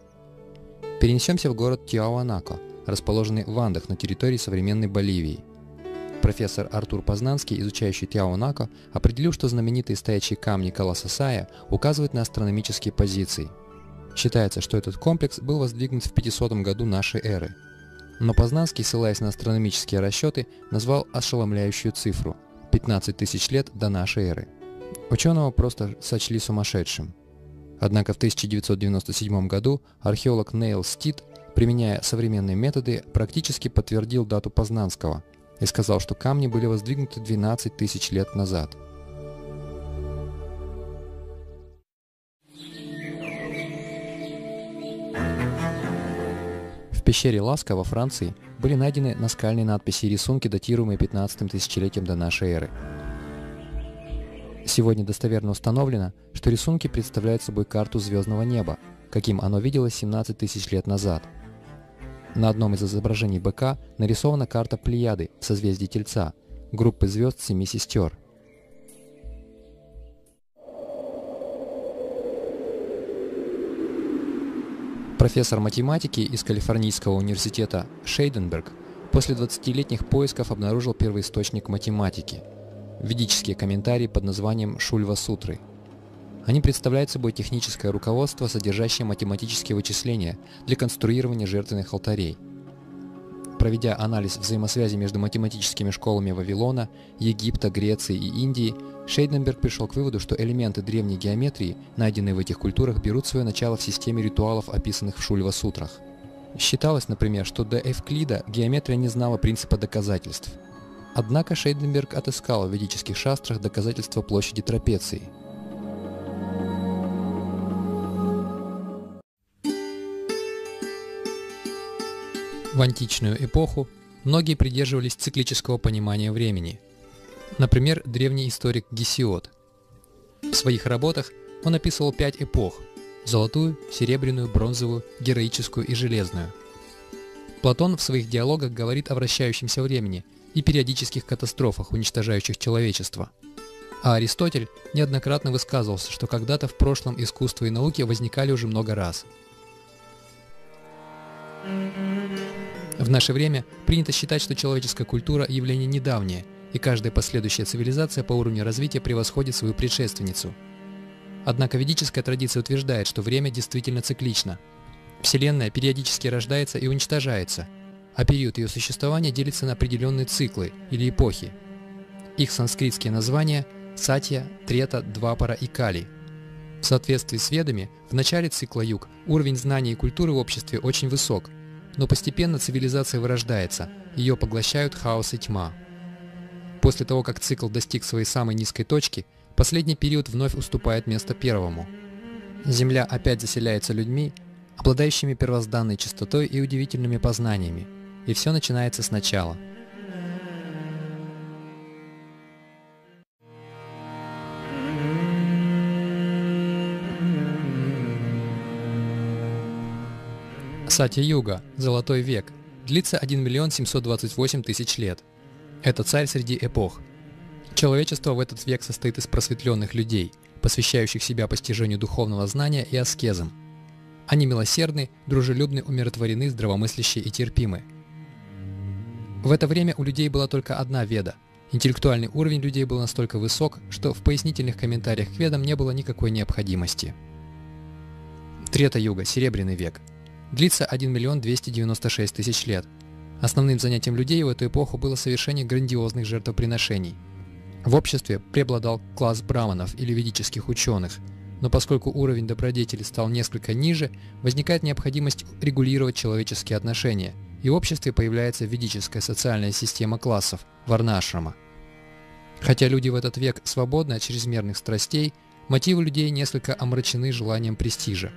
Перенесемся в город Тиауанако, расположенный в Андах на территории современной Боливии. Профессор Артур Познанский, изучающий Тиауанако, определил, что знаменитые стоячие камни колосса Сая указывают на астрономические позиции. Считается, что этот комплекс был воздвигнут в пятисотом году нашей эры. Но Познанский, ссылаясь на астрономические расчеты, назвал ошеломляющую цифру – пятнадцать тысяч лет до нашей эры. Ученого просто сочли сумасшедшим. Однако в тысяча девятьсот девяносто седьмом году археолог Нейл Стит, применяя современные методы, практически подтвердил дату Познанского – и сказал, что камни были воздвигнуты двенадцать тысяч лет назад. В пещере Ласка во Франции были найдены наскальные надписи и рисунки, датируемые пятнадцатым тысячелетием до нашей эры. Сегодня достоверно установлено, что рисунки представляют собой карту звездного неба, каким оно виделось семнадцать тысяч лет назад. На одном из изображений быка нарисована карта Плеяды в созвездии Тельца, группы звезд Семи Сестер. Профессор математики из Калифорнийского университета Шейденберг после двадцатилетних поисков обнаружил первоисточник математики – ведические комментарии под названием Шульва-сутры. Они представляют собой техническое руководство, содержащее математические вычисления для конструирования жертвенных алтарей. Проведя анализ взаимосвязи между математическими школами Вавилона, Египта, Греции и Индии, Шейденберг пришел к выводу, что элементы древней геометрии, найденные в этих культурах, берут свое начало в системе ритуалов, описанных в Шульва-сутрах. Считалось, например, что до Эвклида геометрия не знала принципа доказательств. Однако Шейденберг отыскал в ведических шастрах доказательства площади трапеции. В античную эпоху многие придерживались циклического понимания времени. Например, древний историк Гесиод. В своих работах он описывал пять эпох – золотую, серебряную, бронзовую, героическую и железную. Платон в своих диалогах говорит о вращающемся времени и периодических катастрофах, уничтожающих человечество. А Аристотель неоднократно высказывался, что когда-то в прошлом искусство и науки возникали уже много раз. В наше время принято считать, что человеческая культура – явление недавнее, и каждая последующая цивилизация по уровню развития превосходит свою предшественницу. Однако ведическая традиция утверждает, что время действительно циклично. Вселенная периодически рождается и уничтожается, а период ее существования делится на определенные циклы или эпохи. Их санскритские названия – Сатья, Трета, Двапара и Кали. В соответствии с ведами, в начале цикла Юг уровень знаний и культуры в обществе очень высок, но постепенно цивилизация вырождается, ее поглощают хаос и тьма. После того, как цикл достиг своей самой низкой точки, последний период вновь уступает место первому. Земля опять заселяется людьми, обладающими первозданной чистотой и удивительными познаниями, и все начинается сначала. Сатья-юга, золотой век, длится один миллион семьсот двадцать восемь тысяч лет. Это царь среди эпох. Человечество в этот век состоит из просветленных людей, посвящающих себя постижению духовного знания и аскезам. Они милосердны, дружелюбны, умиротворены, здравомыслящие и терпимы. В это время у людей была только одна веда. Интеллектуальный уровень людей был настолько высок, что в пояснительных комментариях к ведам не было никакой необходимости. Трета-юга, серебряный век. Длится один миллион двести девяносто шесть тысяч лет. Основным занятием людей в эту эпоху было совершение грандиозных жертвоприношений. В обществе преобладал класс браманов или ведических ученых, но поскольку уровень добродетели стал несколько ниже, возникает необходимость регулировать человеческие отношения, и в обществе появляется ведическая социальная система классов – варнашрама. Хотя люди в этот век свободны от чрезмерных страстей, мотивы людей несколько омрачены желанием престижа.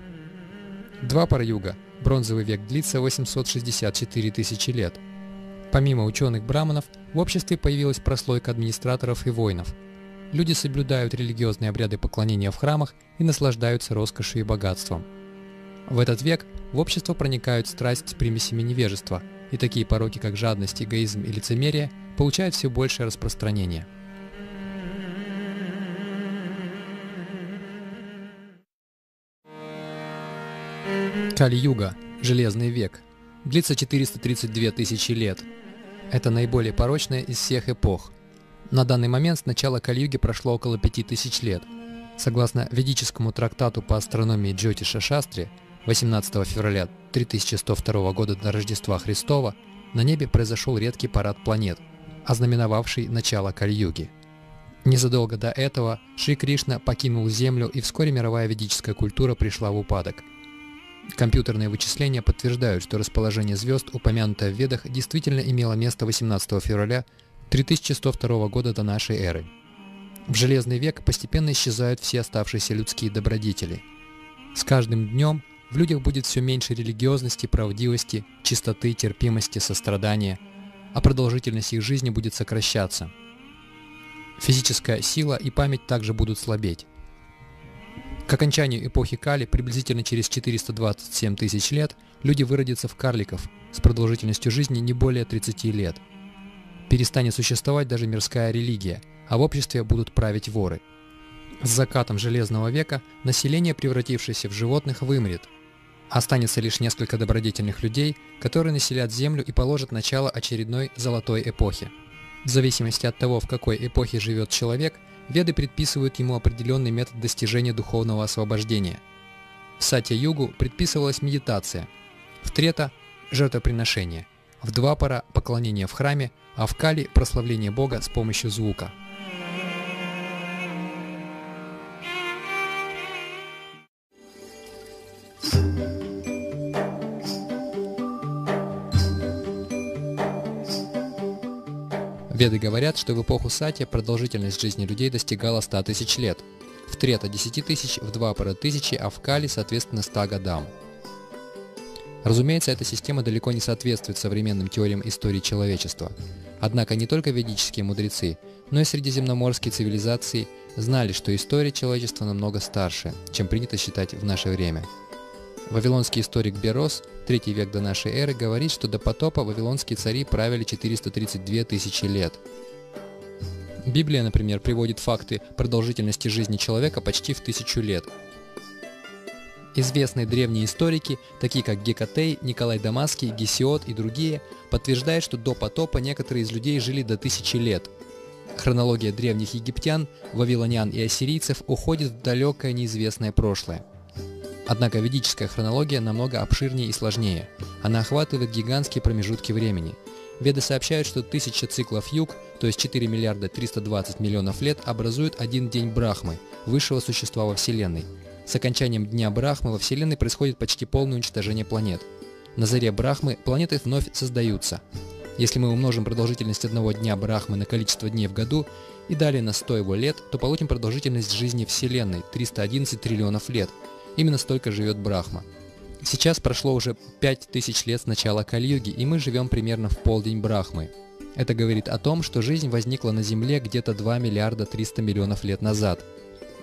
Двапар-юга, бронзовый век, длится восемьсот шестьдесят четыре тысячи лет. Помимо ученых-браманов, в обществе появилась прослойка администраторов и воинов. Люди соблюдают религиозные обряды поклонения в храмах и наслаждаются роскошью и богатством. В этот век в общество проникают страсть с примесями невежества, и такие пороки, как жадность, эгоизм и лицемерие, получают все большее распространение. Кали-юга, железный век, длится четыреста тридцать две тысячи лет. Это наиболее порочная из всех эпох. На данный момент с начала Кали-юги прошло около пяти тысяч лет. Согласно ведическому трактату по астрономии Джотиша Шастри, восемнадцатого февраля три тысячи сто второго года до Рождества Христова на небе произошел редкий парад планет, ознаменовавший начало Кали-юги. Незадолго до этого Шри Кришна покинул Землю, и вскоре мировая ведическая культура пришла в упадок. Компьютерные вычисления подтверждают, что расположение звезд, упомянутое в Ведах, действительно имело место восемнадцатого февраля три тысячи сто второго года до нашей эры. В Железный век постепенно исчезают все оставшиеся людские добродетели. С каждым днем в людях будет все меньше религиозности, правдивости, чистоты, терпимости, сострадания, а продолжительность их жизни будет сокращаться. Физическая сила и память также будут слабеть. К окончанию эпохи Кали приблизительно через четыреста двадцать семь тысяч лет люди выродятся в карликов с продолжительностью жизни не более тридцати лет. Перестанет существовать даже мирская религия, а в обществе будут править воры. С закатом Железного века население, превратившееся в животных, вымрет. Останется лишь несколько добродетельных людей, которые населят Землю и положат начало очередной золотой эпохи. В зависимости от того, в какой эпохе живет человек, Веды предписывают ему определенный метод достижения духовного освобождения. В Сатья-югу предписывалась медитация, в Трета – жертвоприношение, в Двапара – поклонение в храме, а в Кали – прославление Бога с помощью звука. Веды говорят, что в эпоху Сати продолжительность жизни людей достигала ста тысяч лет, в Трета – десяти тысяч, в Двапара – тысячи, а в Кали, соответственно, ста годам. Разумеется, эта система далеко не соответствует современным теориям истории человечества. Однако не только ведические мудрецы, но и средиземноморские цивилизации знали, что история человечества намного старше, чем принято считать в наше время. Вавилонский историк Берос, третий век до нашей эры, говорит, что до потопа вавилонские цари правили четыреста тридцать две тысячи лет. Библия, например, приводит факты продолжительности жизни человека почти в тысячу лет. Известные древние историки, такие как Гекатей, Николай Дамасский, Гесиод и другие, подтверждают, что до потопа некоторые из людей жили до тысячи лет. Хронология древних египтян, вавилонян и ассирийцев уходит в далекое неизвестное прошлое. Однако ведическая хронология намного обширнее и сложнее. Она охватывает гигантские промежутки времени. Веды сообщают, что тысяча циклов юг, то есть четыре миллиарда триста двадцать миллионов лет, образуют один день Брахмы, высшего существа во Вселенной. С окончанием дня Брахмы во Вселенной происходит почти полное уничтожение планет. На заре Брахмы планеты вновь создаются. Если мы умножим продолжительность одного дня Брахмы на количество дней в году и далее на сто его лет, то получим продолжительность жизни Вселенной – триста одиннадцать триллионов лет. Именно столько живет Брахма. Сейчас прошло уже пять тысяч лет с начала Кали-юги, и мы живем примерно в полдень Брахмы. Это говорит о том, что жизнь возникла на Земле где-то два миллиарда триста миллионов лет назад.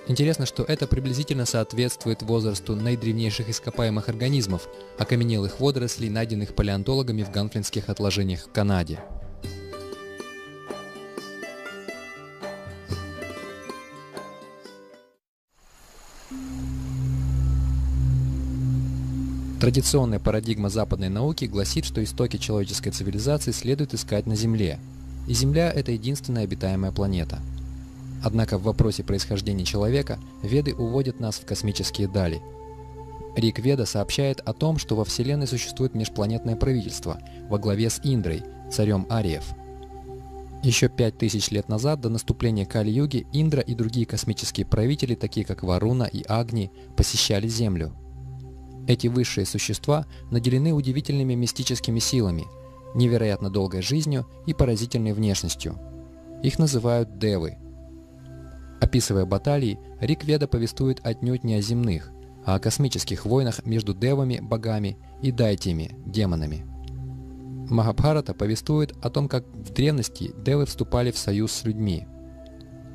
Интересно, что это приблизительно соответствует возрасту наидревнейших ископаемых организмов, окаменелых водорослей, найденных палеонтологами в ганфлинских отложениях в Канаде. Традиционная парадигма западной науки гласит, что истоки человеческой цивилизации следует искать на Земле, и Земля – это единственная обитаемая планета. Однако в вопросе происхождения человека веды уводят нас в космические дали. Рик Веда сообщает о том, что во Вселенной существует межпланетное правительство во главе с Индрой, царем ариев. Еще пять тысяч лет назад, до наступления Кали-юги, Индра и другие космические правители, такие как Варуна и Агни, посещали Землю. Эти высшие существа наделены удивительными мистическими силами, невероятно долгой жизнью и поразительной внешностью. Их называют девы. Описывая баталии, Рик Веда повествует отнюдь не о земных, а о космических войнах между девами, богами, и дайтиями, демонами. Махабхарата повествует о том, как в древности девы вступали в союз с людьми.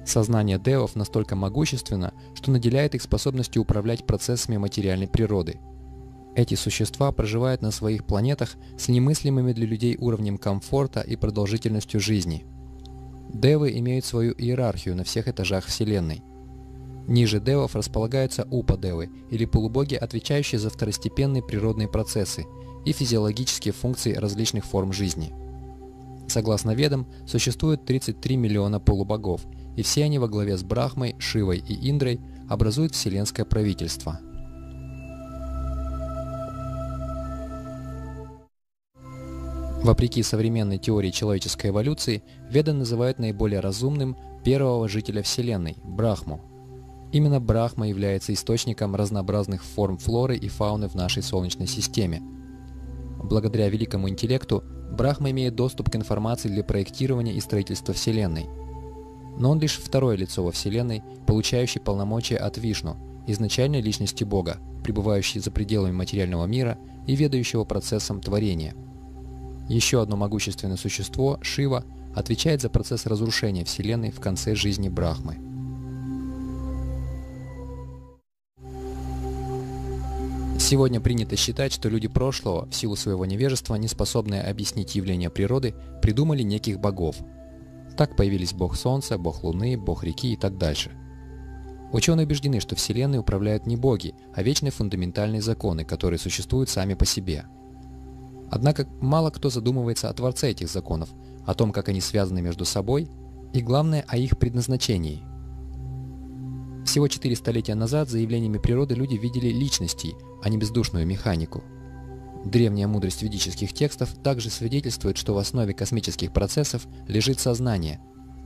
Сознание девов настолько могущественно, что наделяет их способностью управлять процессами материальной природы. Эти существа проживают на своих планетах с немыслимыми для людей уровнем комфорта и продолжительностью жизни. Девы имеют свою иерархию на всех этажах Вселенной. Ниже девов располагаются упадевы, или полубоги, отвечающие за второстепенные природные процессы и физиологические функции различных форм жизни. Согласно ведам, существует тридцать три миллиона полубогов, и все они во главе с Брахмой, Шивой и Индрой образуют вселенское правительство. Вопреки современной теории человеческой эволюции, Веды называют наиболее разумным первого жителя Вселенной – Брахму. Именно Брахма является источником разнообразных форм флоры и фауны в нашей Солнечной системе. Благодаря великому интеллекту Брахма имеет доступ к информации для проектирования и строительства Вселенной. Но он лишь второе лицо во Вселенной, получающий полномочия от Вишну, изначальной личности Бога, пребывающей за пределами материального мира и ведающего процессом творения. Еще одно могущественное существо, Шива, отвечает за процесс разрушения Вселенной в конце жизни Брахмы. Сегодня принято считать, что люди прошлого, в силу своего невежества, не способные объяснить явления природы, придумали неких богов. Так появились бог Солнца, бог Луны, бог реки и так дальше. Ученые убеждены, что Вселенной управляют не боги, а вечные фундаментальные законы, которые существуют сами по себе. Однако мало кто задумывается о Творце этих законов, о том, как они связаны между собой, и, главное, о их предназначении. Всего четыре столетия назад заявлениями природы люди видели личностей, а не бездушную механику. Древняя мудрость ведических текстов также свидетельствует, что в основе космических процессов лежит сознание,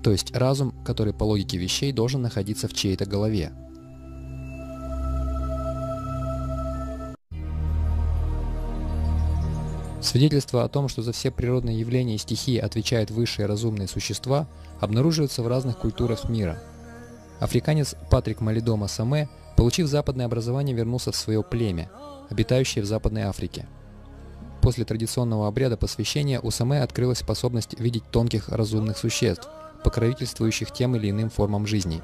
то есть разум, который по логике вещей должен находиться в чьей-то голове. Свидетельство о том, что за все природные явления и стихии отвечают высшие разумные существа, обнаруживается в разных культурах мира. Африканец Патрик Малидома Саме, получив западное образование, вернулся в свое племя, обитающее в Западной Африке. После традиционного обряда посвящения у Саме открылась способность видеть тонких разумных существ, покровительствующих тем или иным формам жизни.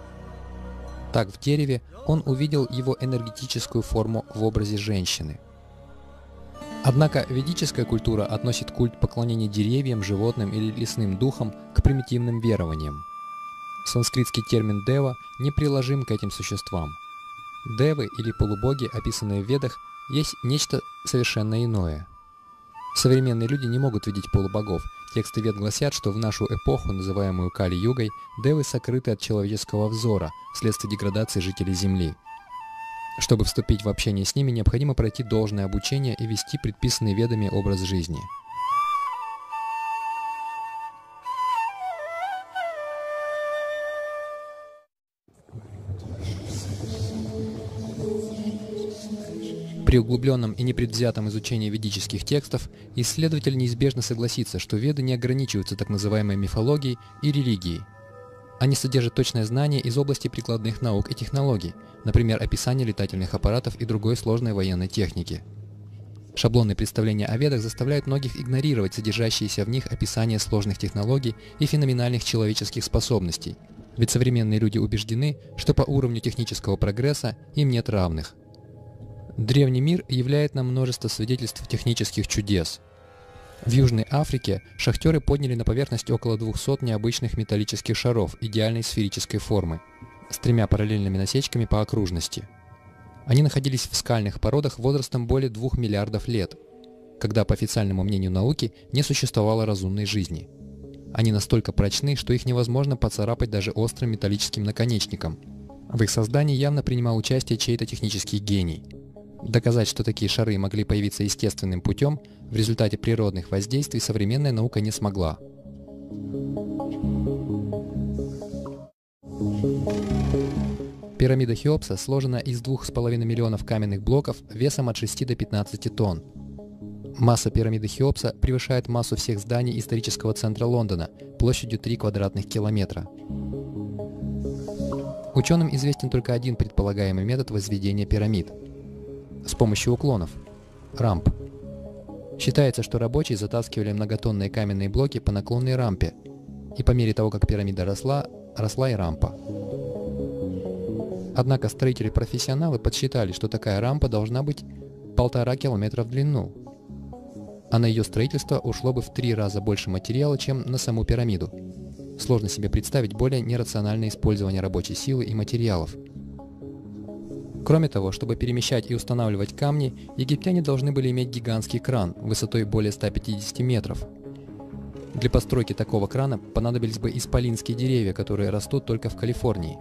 Так в дереве он увидел его энергетическую форму в образе женщины. Однако ведическая культура относит культ поклонения деревьям, животным или лесным духам к примитивным верованиям. Санскритский термин «дева» неприложим к этим существам. Девы или полубоги, описанные в Ведах, есть нечто совершенно иное. Современные люди не могут видеть полубогов. Тексты Вед гласят, что в нашу эпоху, называемую Кали-югой, девы сокрыты от человеческого взора вследствие деградации жителей Земли. Чтобы вступить в общение с ними, необходимо пройти должное обучение и вести предписанный Ведами образ жизни. При углубленном и непредвзятом изучении ведических текстов исследователь неизбежно согласится, что Веды не ограничиваются так называемой мифологией и религией. Они содержат точное знание из области прикладных наук и технологий, например, описание летательных аппаратов и другой сложной военной техники. Шаблонные представления о Ведах заставляют многих игнорировать содержащиеся в них описания сложных технологий и феноменальных человеческих способностей, ведь современные люди убеждены, что по уровню технического прогресса им нет равных. Древний мир являет нам множество свидетельств технических чудес. В Южной Африке шахтеры подняли на поверхность около двухсот необычных металлических шаров идеальной сферической формы с тремя параллельными насечками по окружности. Они находились в скальных породах возрастом более двух миллиардов лет, когда, по официальному мнению науки, не существовало разумной жизни. Они настолько прочны, что их невозможно поцарапать даже острым металлическим наконечником. В их создании явно принимал участие чей-то технический гений. Доказать, что такие шары могли появиться естественным путем, в результате природных воздействий современная наука не смогла. Пирамида Хеопса сложена из двух с половиной миллионов каменных блоков весом от шести до пятнадцати тонн. Масса пирамиды Хеопса превышает массу всех зданий исторического центра Лондона площадью три квадратных километра. Ученым известен только один предполагаемый метод возведения пирамид. С помощью уклонов – рамп. Считается, что рабочие затаскивали многотонные каменные блоки по наклонной рампе, и по мере того, как пирамида росла, росла и рампа. Однако строители-профессионалы подсчитали, что такая рампа должна быть полтора километра в длину, а на ее строительство ушло бы в три раза больше материала, чем на саму пирамиду. Сложно себе представить более нерациональное использование рабочей силы и материалов. Кроме того, чтобы перемещать и устанавливать камни, египтяне должны были иметь гигантский кран высотой более ста пятидесяти метров. Для постройки такого крана понадобились бы исполинские деревья, которые растут только в Калифорнии.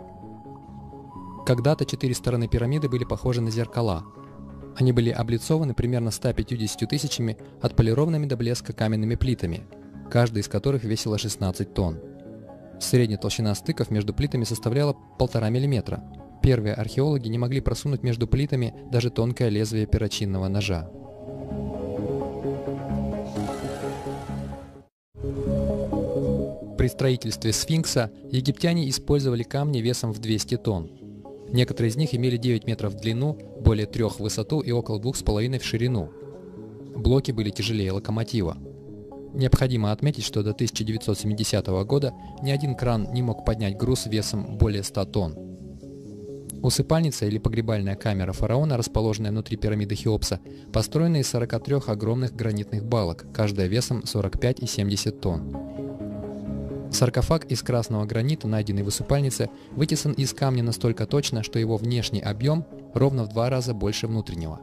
Когда-то четыре стороны пирамиды были похожи на зеркала. Они были облицованы примерно ста пятьюдесятью тысячами отполированными до блеска каменными плитами, каждая из которых весила шестнадцать тонн. Средняя толщина стыков между плитами составляла полтора миллиметра. Первые археологи не могли просунуть между плитами даже тонкое лезвие перочинного ножа. При строительстве сфинкса египтяне использовали камни весом в двести тонн. Некоторые из них имели девять метров в длину, более трёх в высоту и около двух с половиной в ширину. Блоки были тяжелее локомотива. Необходимо отметить, что до тысяча девятьсот семидесятого года ни один кран не мог поднять груз весом более ста тонн. Усыпальница или погребальная камера фараона, расположенная внутри пирамиды Хеопса, построена из сорока трёх огромных гранитных балок, каждая весом сорок пять и семьдесят тонн. Саркофаг из красного гранита, найденный в усыпальнице, вытесан из камня настолько точно, что его внешний объем ровно в два раза больше внутреннего.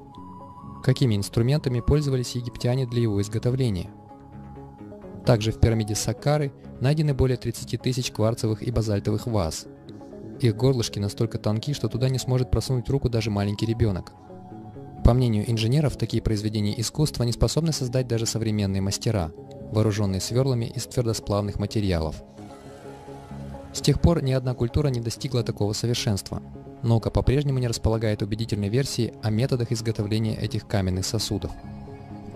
Какими инструментами пользовались египтяне для его изготовления? Также в пирамиде Саккары найдены более тридцати тысяч кварцевых и базальтовых ваз. Их горлышки настолько тонки, что туда не сможет просунуть руку даже маленький ребенок. По мнению инженеров, такие произведения искусства не способны создать даже современные мастера, вооруженные сверлами из твердосплавных материалов. С тех пор ни одна культура не достигла такого совершенства. Наука по-прежнему не располагает убедительной версией о методах изготовления этих каменных сосудов.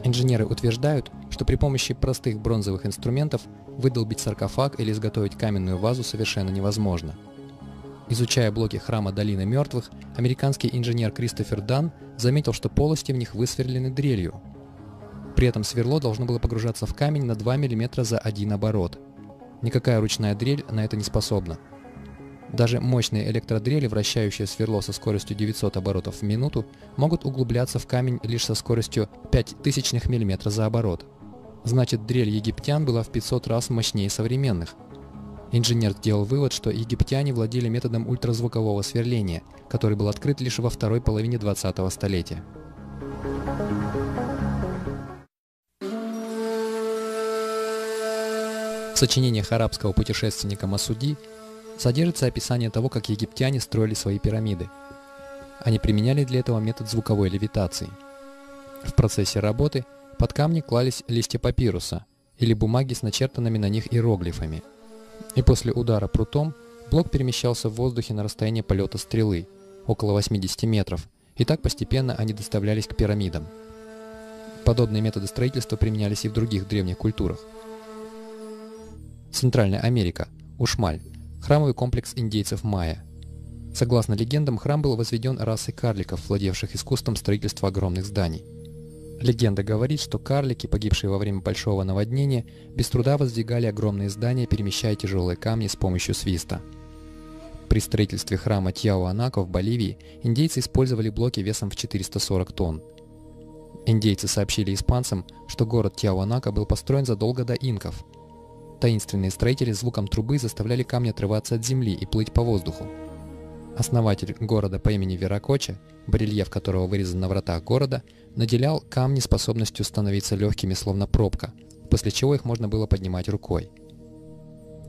Инженеры утверждают, что при помощи простых бронзовых инструментов выдолбить саркофаг или изготовить каменную вазу совершенно невозможно. Изучая блоки храма Долины Мертвых, американский инженер Кристофер Дан заметил, что полости в них высверлены дрелью. При этом сверло должно было погружаться в камень на два миллиметра за один оборот. Никакая ручная дрель на это не способна. Даже мощные электродрели, вращающие сверло со скоростью девятьсот оборотов в минуту, могут углубляться в камень лишь со скоростью ноль целых ноль пять миллиметра за оборот. Значит, дрель египтян была в пятьсот раз мощнее современных. Инженер сделал вывод, что египтяне владели методом ультразвукового сверления, который был открыт лишь во второй половине двадцатого столетия. В сочинениях арабского путешественника Масуди содержится описание того, как египтяне строили свои пирамиды. Они применяли для этого метод звуковой левитации. В процессе работы под камни клались листья папируса или бумаги с начертанными на них иероглифами. И после удара прутом блок перемещался в воздухе на расстояние полета стрелы, около восьмидесяти метров, и так постепенно они доставлялись к пирамидам. Подобные методы строительства применялись и в других древних культурах. Центральная Америка, Ушмаль, храмовый комплекс индейцев майя. Согласно легендам, храм был возведен расой карликов, владевших искусством строительства огромных зданий. Легенда говорит, что карлики, погибшие во время большого наводнения, без труда воздвигали огромные здания, перемещая тяжелые камни с помощью свиста. При строительстве храма Тьяуанако в Боливии индейцы использовали блоки весом в четыреста сорок тонн. Индейцы сообщили испанцам, что город Тьяуанако был построен задолго до инков. Таинственные строители звуком трубы заставляли камни отрываться от земли и плыть по воздуху. Основатель города по имени Виракоча, барельеф которого вырезан на вратах города, наделял камни способностью становиться легкими, словно пробка, после чего их можно было поднимать рукой.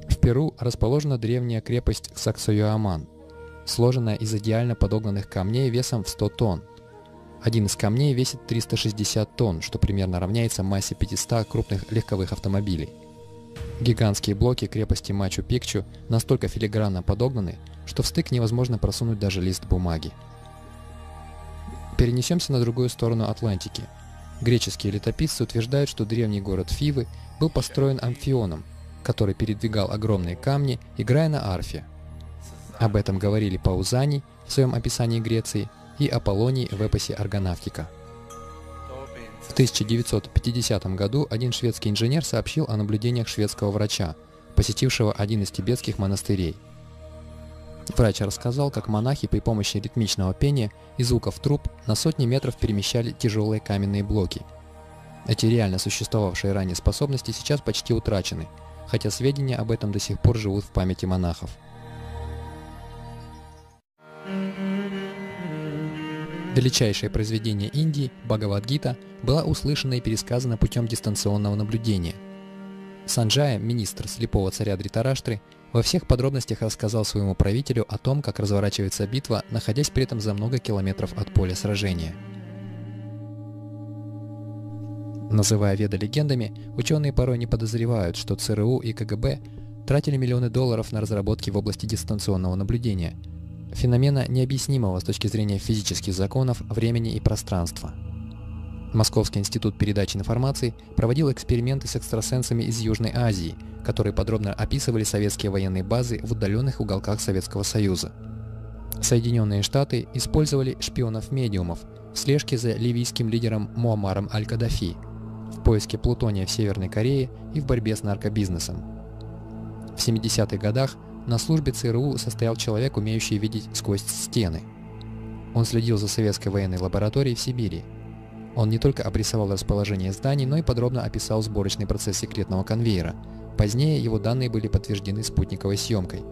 В Перу расположена древняя крепость Саксоюаман, сложенная из идеально подогнанных камней весом в сто тонн. Один из камней весит триста шестьдесят тонн, что примерно равняется массе пятисот крупных легковых автомобилей. Гигантские блоки крепости Мачу-Пикчу настолько филигранно подогнаны, что в стык невозможно просунуть даже лист бумаги. Перенесемся на другую сторону Атлантики. Греческие летописцы утверждают, что древний город Фивы был построен амфионом, который передвигал огромные камни, играя на арфе. Об этом говорили Паузаний в своем описании Греции и Аполлоний в эпосе «Аргонавтика». В тысяча девятьсот пятидесятом году один шведский инженер сообщил о наблюдениях шведского врача, посетившего один из тибетских монастырей. Врач рассказал, как монахи при помощи ритмичного пения и звуков труб на сотни метров перемещали тяжелые каменные блоки. Эти реально существовавшие ранее способности сейчас почти утрачены, хотя сведения об этом до сих пор живут в памяти монахов. Величайшее произведение Индии, Бхагавад-гита, была услышана и пересказана путем дистанционного наблюдения. Санджая, министр слепого царя Дритараштры, во всех подробностях рассказал своему правителю о том, как разворачивается битва, находясь при этом за много километров от поля сражения. Называя Веды легендами, ученые порой не подозревают, что ЦРУ и КГБ тратили миллионы долларов на разработки в области дистанционного наблюдения, феномена необъяснимого с точки зрения физических законов, времени и пространства. Московский институт передачи информации проводил эксперименты с экстрасенсами из Южной Азии, которые подробно описывали советские военные базы в удаленных уголках Советского Союза. Соединенные Штаты использовали шпионов-медиумов в слежке за ливийским лидером Муаммаром Аль-Каддафи, в поиске плутония в Северной Корее и в борьбе с наркобизнесом. В семидесятых годах на службе ЦРУ состоял человек, умеющий видеть сквозь стены. Он следил за советской военной лабораторией в Сибири. Он не только обрисовал расположение зданий, но и подробно описал сборочный процесс секретного конвейера. Позднее его данные были подтверждены спутниковой съемкой.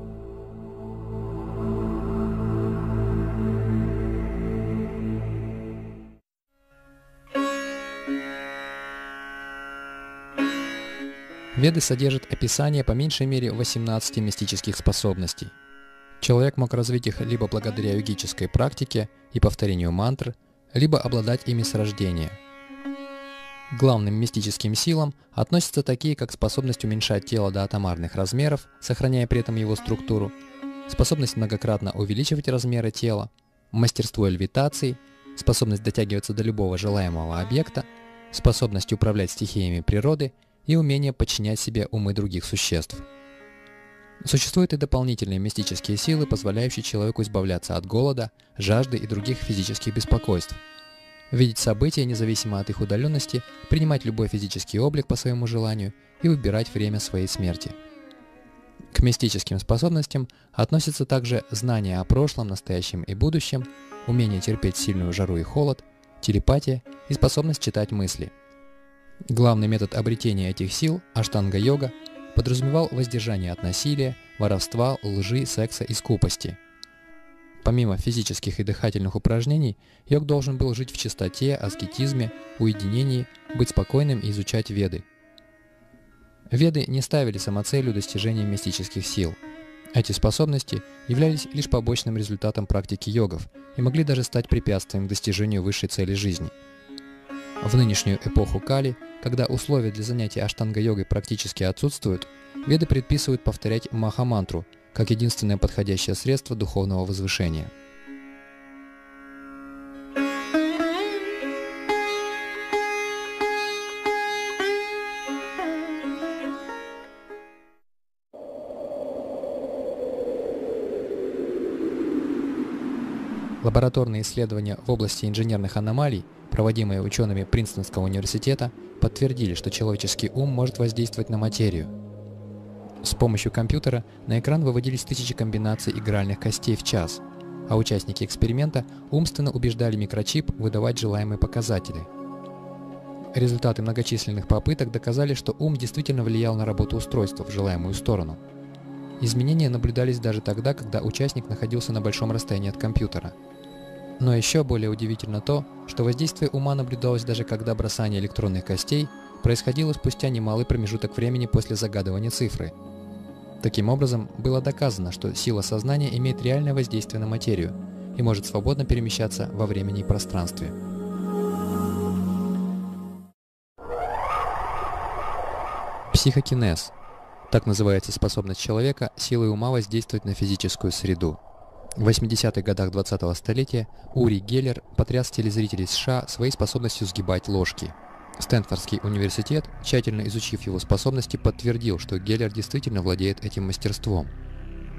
Веды содержат описание по меньшей мере восемнадцати мистических способностей. Человек мог развить их либо благодаря йогической практике и повторению мантр, либо обладать ими с рождения. К главным мистическим силам относятся такие, как способность уменьшать тело до атомарных размеров, сохраняя при этом его структуру, способность многократно увеличивать размеры тела, мастерство левитации, способность дотягиваться до любого желаемого объекта, способность управлять стихиями природы и умение подчинять себе умы других существ. Существуют и дополнительные мистические силы, позволяющие человеку избавляться от голода, жажды и других физических беспокойств, видеть события независимо от их удаленности, принимать любой физический облик по своему желанию и выбирать время своей смерти. К мистическим способностям относятся также знания о прошлом, настоящем и будущем, умение терпеть сильную жару и холод, телепатия и способность читать мысли. Главный метод обретения этих сил, аштанга-йога, подразумевал воздержание от насилия, воровства, лжи, секса и скупости. Помимо физических и дыхательных упражнений, йог должен был жить в чистоте, аскетизме, уединении, быть спокойным и изучать веды. Веды не ставили самоцелью достижения мистических сил. Эти способности являлись лишь побочным результатом практики йогов и могли даже стать препятствием к достижению высшей цели жизни. В нынешнюю эпоху Кали, когда условия для занятий аштанга-йогой практически отсутствуют, веды предписывают повторять маха-мантру как единственное подходящее средство духовного возвышения. Лабораторные исследования в области инженерных аномалий, проводимые учеными Принстонского университета, подтвердили, что человеческий ум может воздействовать на материю. С помощью компьютера на экран выводились тысячи комбинаций игральных костей в час, а участники эксперимента умственно убеждали микрочип выдавать желаемые показатели. Результаты многочисленных попыток доказали, что ум действительно влиял на работу устройства в желаемую сторону. Изменения наблюдались даже тогда, когда участник находился на большом расстоянии от компьютера. Но еще более удивительно то, что воздействие ума наблюдалось даже когда бросание электронных костей происходило спустя немалый промежуток времени после загадывания цифры. Таким образом, было доказано, что сила сознания имеет реальное воздействие на материю и может свободно перемещаться во времени и пространстве. Психокинез. Так называется способность человека силой ума воздействовать на физическую среду. В восьмидесятых годах двадцатого столетия Ури Геллер потряс телезрителей США своей способностью сгибать ложки. Стэнфордский университет, тщательно изучив его способности, подтвердил, что Геллер действительно владеет этим мастерством.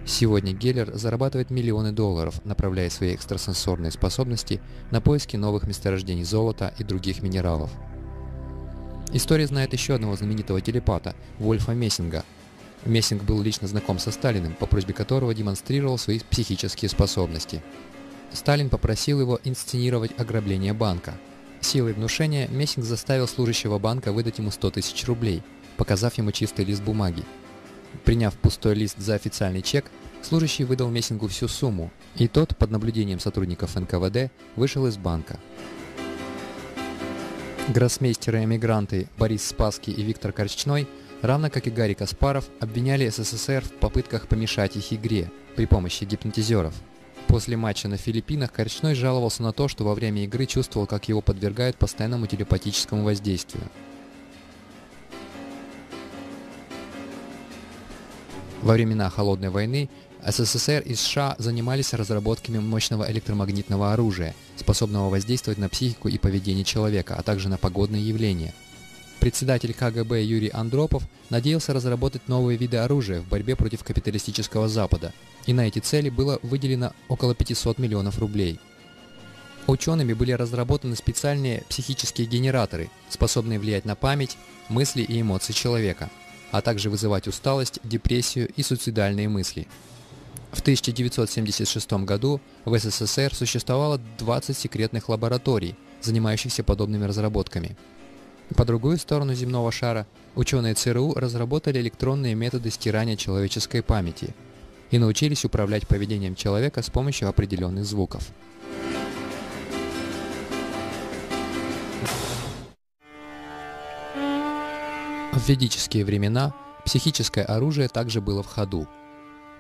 Сегодня Геллер зарабатывает миллионы долларов, направляя свои экстрасенсорные способности на поиски новых месторождений золота и других минералов. История знает еще одного знаменитого телепата – Вольфа Мессинга. Мессинг был лично знаком со Сталиным, по просьбе которого демонстрировал свои психические способности. Сталин попросил его инсценировать ограбление банка. Силой внушения Мессинг заставил служащего банка выдать ему сто тысяч рублей, показав ему чистый лист бумаги. Приняв пустой лист за официальный чек, служащий выдал Мессингу всю сумму, и тот, под наблюдением сотрудников эн ка вэ дэ, вышел из банка. Гроссмейстеры-эмигранты Борис Спасский и Виктор Корчной, равно как и Гарри Каспаров, обвиняли эс эс эс эр в попытках помешать их игре при помощи гипнотизеров. После матча на Филиппинах Корчной жаловался на то, что во время игры чувствовал, как его подвергают постоянному телепатическому воздействию. Во времена Холодной войны эс эс эс эр и США занимались разработками мощного электромагнитного оружия, способного воздействовать на психику и поведение человека, а также на погодные явления. Председатель ка гэ бэ Юрий Андропов надеялся разработать новые виды оружия в борьбе против капиталистического Запада, и на эти цели было выделено около пятисот миллионов рублей. Учеными были разработаны специальные психические генераторы, способные влиять на память, мысли и эмоции человека, а также вызывать усталость, депрессию и суицидальные мысли. В тысяча девятьсот семьдесят шестом году в эс эс эс эр существовало двадцать секретных лабораторий, занимающихся подобными разработками. По другую сторону земного шара ученые цэ эр у разработали электронные методы стирания человеческой памяти и научились управлять поведением человека с помощью определенных звуков. В ведические времена психическое оружие также было в ходу.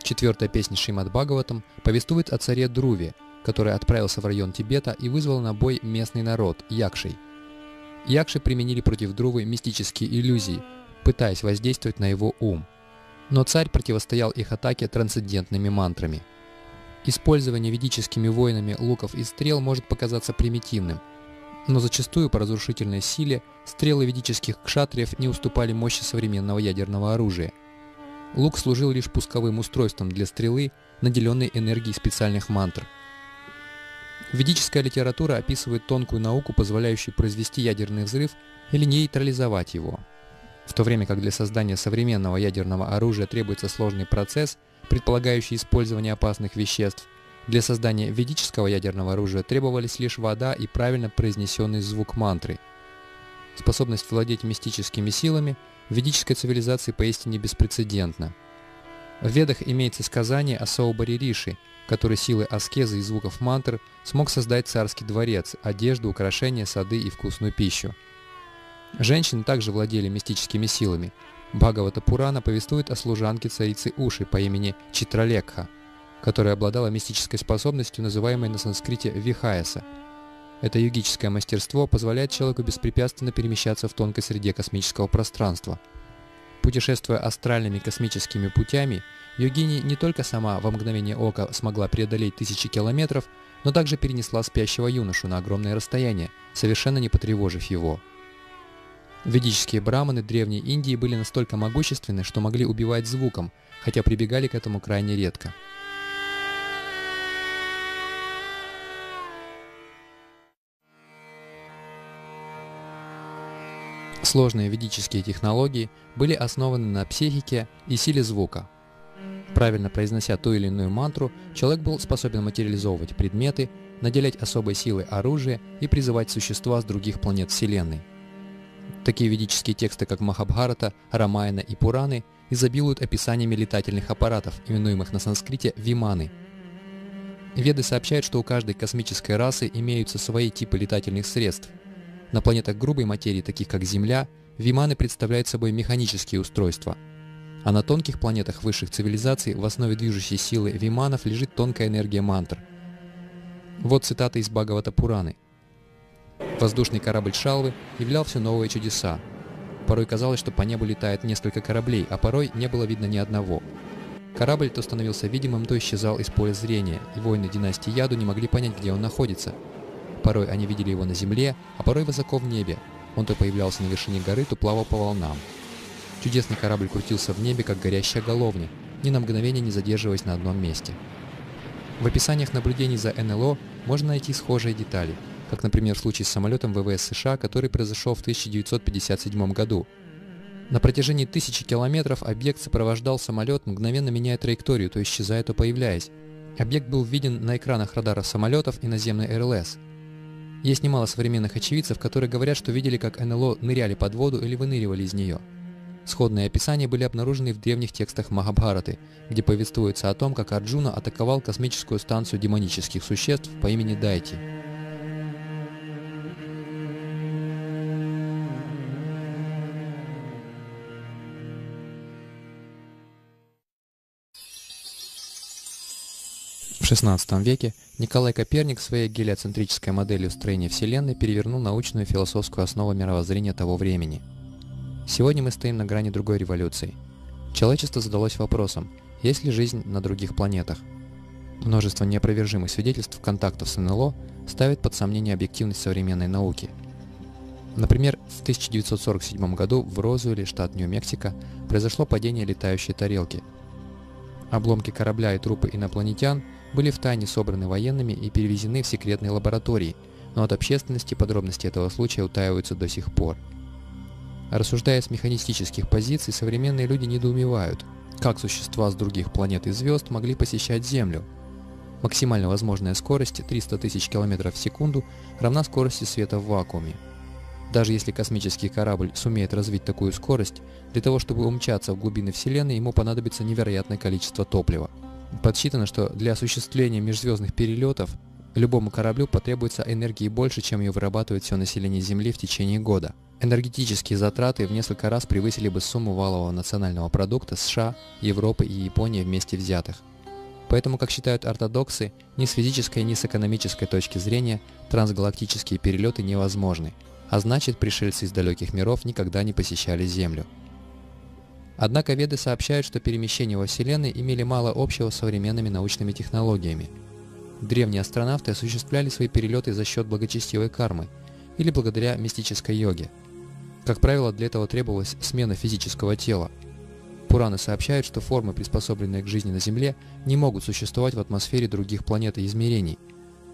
Четвертая песня Шримад Бхагаватам повествует о царе Друве, который отправился в район Тибета и вызвал на бой местный народ – якшей. Якши применили против Друвы мистические иллюзии, пытаясь воздействовать на его ум. Но царь противостоял их атаке трансцендентными мантрами. Использование ведическими воинами луков и стрел может показаться примитивным, но зачастую по разрушительной силе стрелы ведических кшатриев не уступали мощи современного ядерного оружия. Лук служил лишь пусковым устройством для стрелы, наделенной энергией специальных мантр. Ведическая литература описывает тонкую науку, позволяющую произвести ядерный взрыв или нейтрализовать его. В то время как для создания современного ядерного оружия требуется сложный процесс, предполагающий использование опасных веществ, для создания ведического ядерного оружия требовались лишь вода и правильно произнесенный звук мантры. Способность владеть мистическими силами в ведической цивилизации поистине беспрецедентна. В Ведах имеется сказание о Соубари Риши, который силой аскезы и звуков мантр смог создать царский дворец, одежду, украшения, сады и вкусную пищу. Женщины также владели мистическими силами. Бхагавата Пурана повествует о служанке царицы Уши по имени Читралекха, которая обладала мистической способностью, называемой на санскрите вихаяса. Это йогическое мастерство позволяет человеку беспрепятственно перемещаться в тонкой среде космического пространства. Путешествуя астральными космическими путями, йогини не только сама во мгновение ока смогла преодолеть тысячи километров, но также перенесла спящего юношу на огромное расстояние, совершенно не потревожив его. Ведические браманы Древней Индии были настолько могущественны, что могли убивать звуком, хотя прибегали к этому крайне редко. Сложные ведические технологии были основаны на психике и силе звука. Правильно произнося ту или иную мантру, человек был способен материализовывать предметы, наделять особой силой оружие и призывать существа с других планет Вселенной. Такие ведические тексты, как Махабхарата, Рамаяна и Пураны, изобилуют описаниями летательных аппаратов, именуемых на санскрите виманы. Веды сообщают, что у каждой космической расы имеются свои типы летательных средств. На планетах грубой материи, таких как Земля, виманы представляют собой механические устройства. А на тонких планетах высших цивилизаций в основе движущей силы виманов лежит тонкая энергия мантр. Вот цитата из Бхагавата Пураны. Воздушный корабль Шалвы являл все новые чудеса. Порой казалось, что по небу летает несколько кораблей, а порой не было видно ни одного. Корабль то становился видимым, то исчезал из поля зрения, и воины династии Яду не могли понять, где он находится. Порой они видели его на земле, а порой высоко в небе. Он то появлялся на вершине горы, то плавал по волнам. Чудесный корабль крутился в небе, как горящая головня, ни на мгновение не задерживаясь на одном месте. В описаниях наблюдений за эн эл о можно найти схожие детали, как, например, в случае с самолетом вэ вэ эс США, который произошел в тысяча девятьсот пятьдесят седьмом году. На протяжении тысячи километров объект сопровождал самолет, мгновенно меняя траекторию, то исчезая, то появляясь. Объект был виден на экранах радаров самолетов и наземной эр эл эс. Есть немало современных очевидцев, которые говорят, что видели, как эн эл о ныряли под воду или выныривали из нее. Сходные описания были обнаружены в древних текстах Махабхараты, где повествуется о том, как Арджуна атаковал космическую станцию демонических существ по имени Дайти. В шестнадцатом веке Николай Коперник своей гелиоцентрической моделью строения Вселенной перевернул научную и философскую основу мировоззрения того времени. Сегодня мы стоим на грани другой революции. Человечество задалось вопросом, есть ли жизнь на других планетах. Множество неопровержимых свидетельств контактов с эн эл о ставит под сомнение объективность современной науки. Например, в тысяча девятьсот сорок седьмом году в Розуэле, штат Нью-Мексико, произошло падение летающей тарелки. Обломки корабля и трупы инопланетян были втайне собраны военными и перевезены в секретные лаборатории, но от общественности подробности этого случая утаиваются до сих пор. Рассуждая с механистических позиций, современные люди недоумевают, как существа с других планет и звезд могли посещать Землю. Максимально возможная скорость триста тысяч километров в секунду равна скорости света в вакууме. Даже если космический корабль сумеет развить такую скорость, для того, чтобы умчаться в глубины Вселенной, ему понадобится невероятное количество топлива. Подсчитано, что для осуществления межзвездных перелетов любому кораблю потребуется энергии больше, чем ее вырабатывает все население Земли в течение года. Энергетические затраты в несколько раз превысили бы сумму валового национального продукта США, Европы и Японии вместе взятых. Поэтому, как считают ортодоксы, ни с физической, ни с экономической точки зрения трансгалактические перелеты невозможны, а значит, пришельцы из далеких миров никогда не посещали Землю. Однако веды сообщают, что перемещения во Вселенной имели мало общего с современными научными технологиями. Древние астронавты осуществляли свои перелеты за счет благочестивой кармы, или благодаря мистической йоге. Как правило, для этого требовалась смена физического тела. Пураны сообщают, что формы, приспособленные к жизни на Земле, не могут существовать в атмосфере других планет и измерений.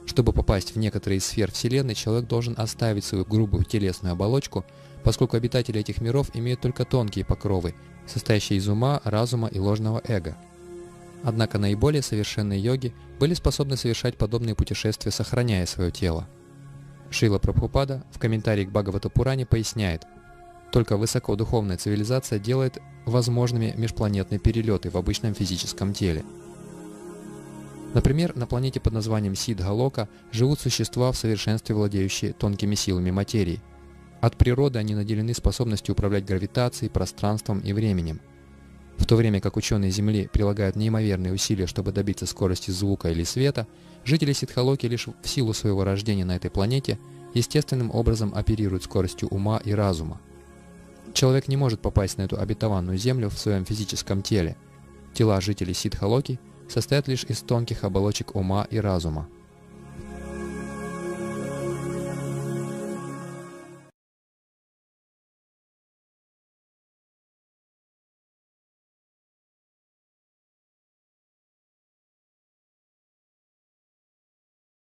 Чтобы попасть в некоторые из сфер Вселенной, человек должен оставить свою грубую телесную оболочку, поскольку обитатели этих миров имеют только тонкие покровы, состоящие из ума, разума и ложного эго. Однако наиболее совершенные йоги были способны совершать подобные путешествия, сохраняя свое тело. Шрила Прабхупада в комментарии к Бхагавата Пуране поясняет: только высокодуховная цивилизация делает возможными межпланетные перелеты в обычном физическом теле. Например, на планете под названием Сиддха-Лока живут существа, в совершенстве владеющие тонкими силами материи. От природы они наделены способностью управлять гравитацией, пространством и временем. В то время как ученые Земли прилагают неимоверные усилия, чтобы добиться скорости звука или света, жители Сиддха-Локи лишь в силу своего рождения на этой планете естественным образом оперируют скоростью ума и разума. Человек не может попасть на эту обетованную землю в своем физическом теле. Тела жителей Сиддха-Локи состоят лишь из тонких оболочек ума и разума.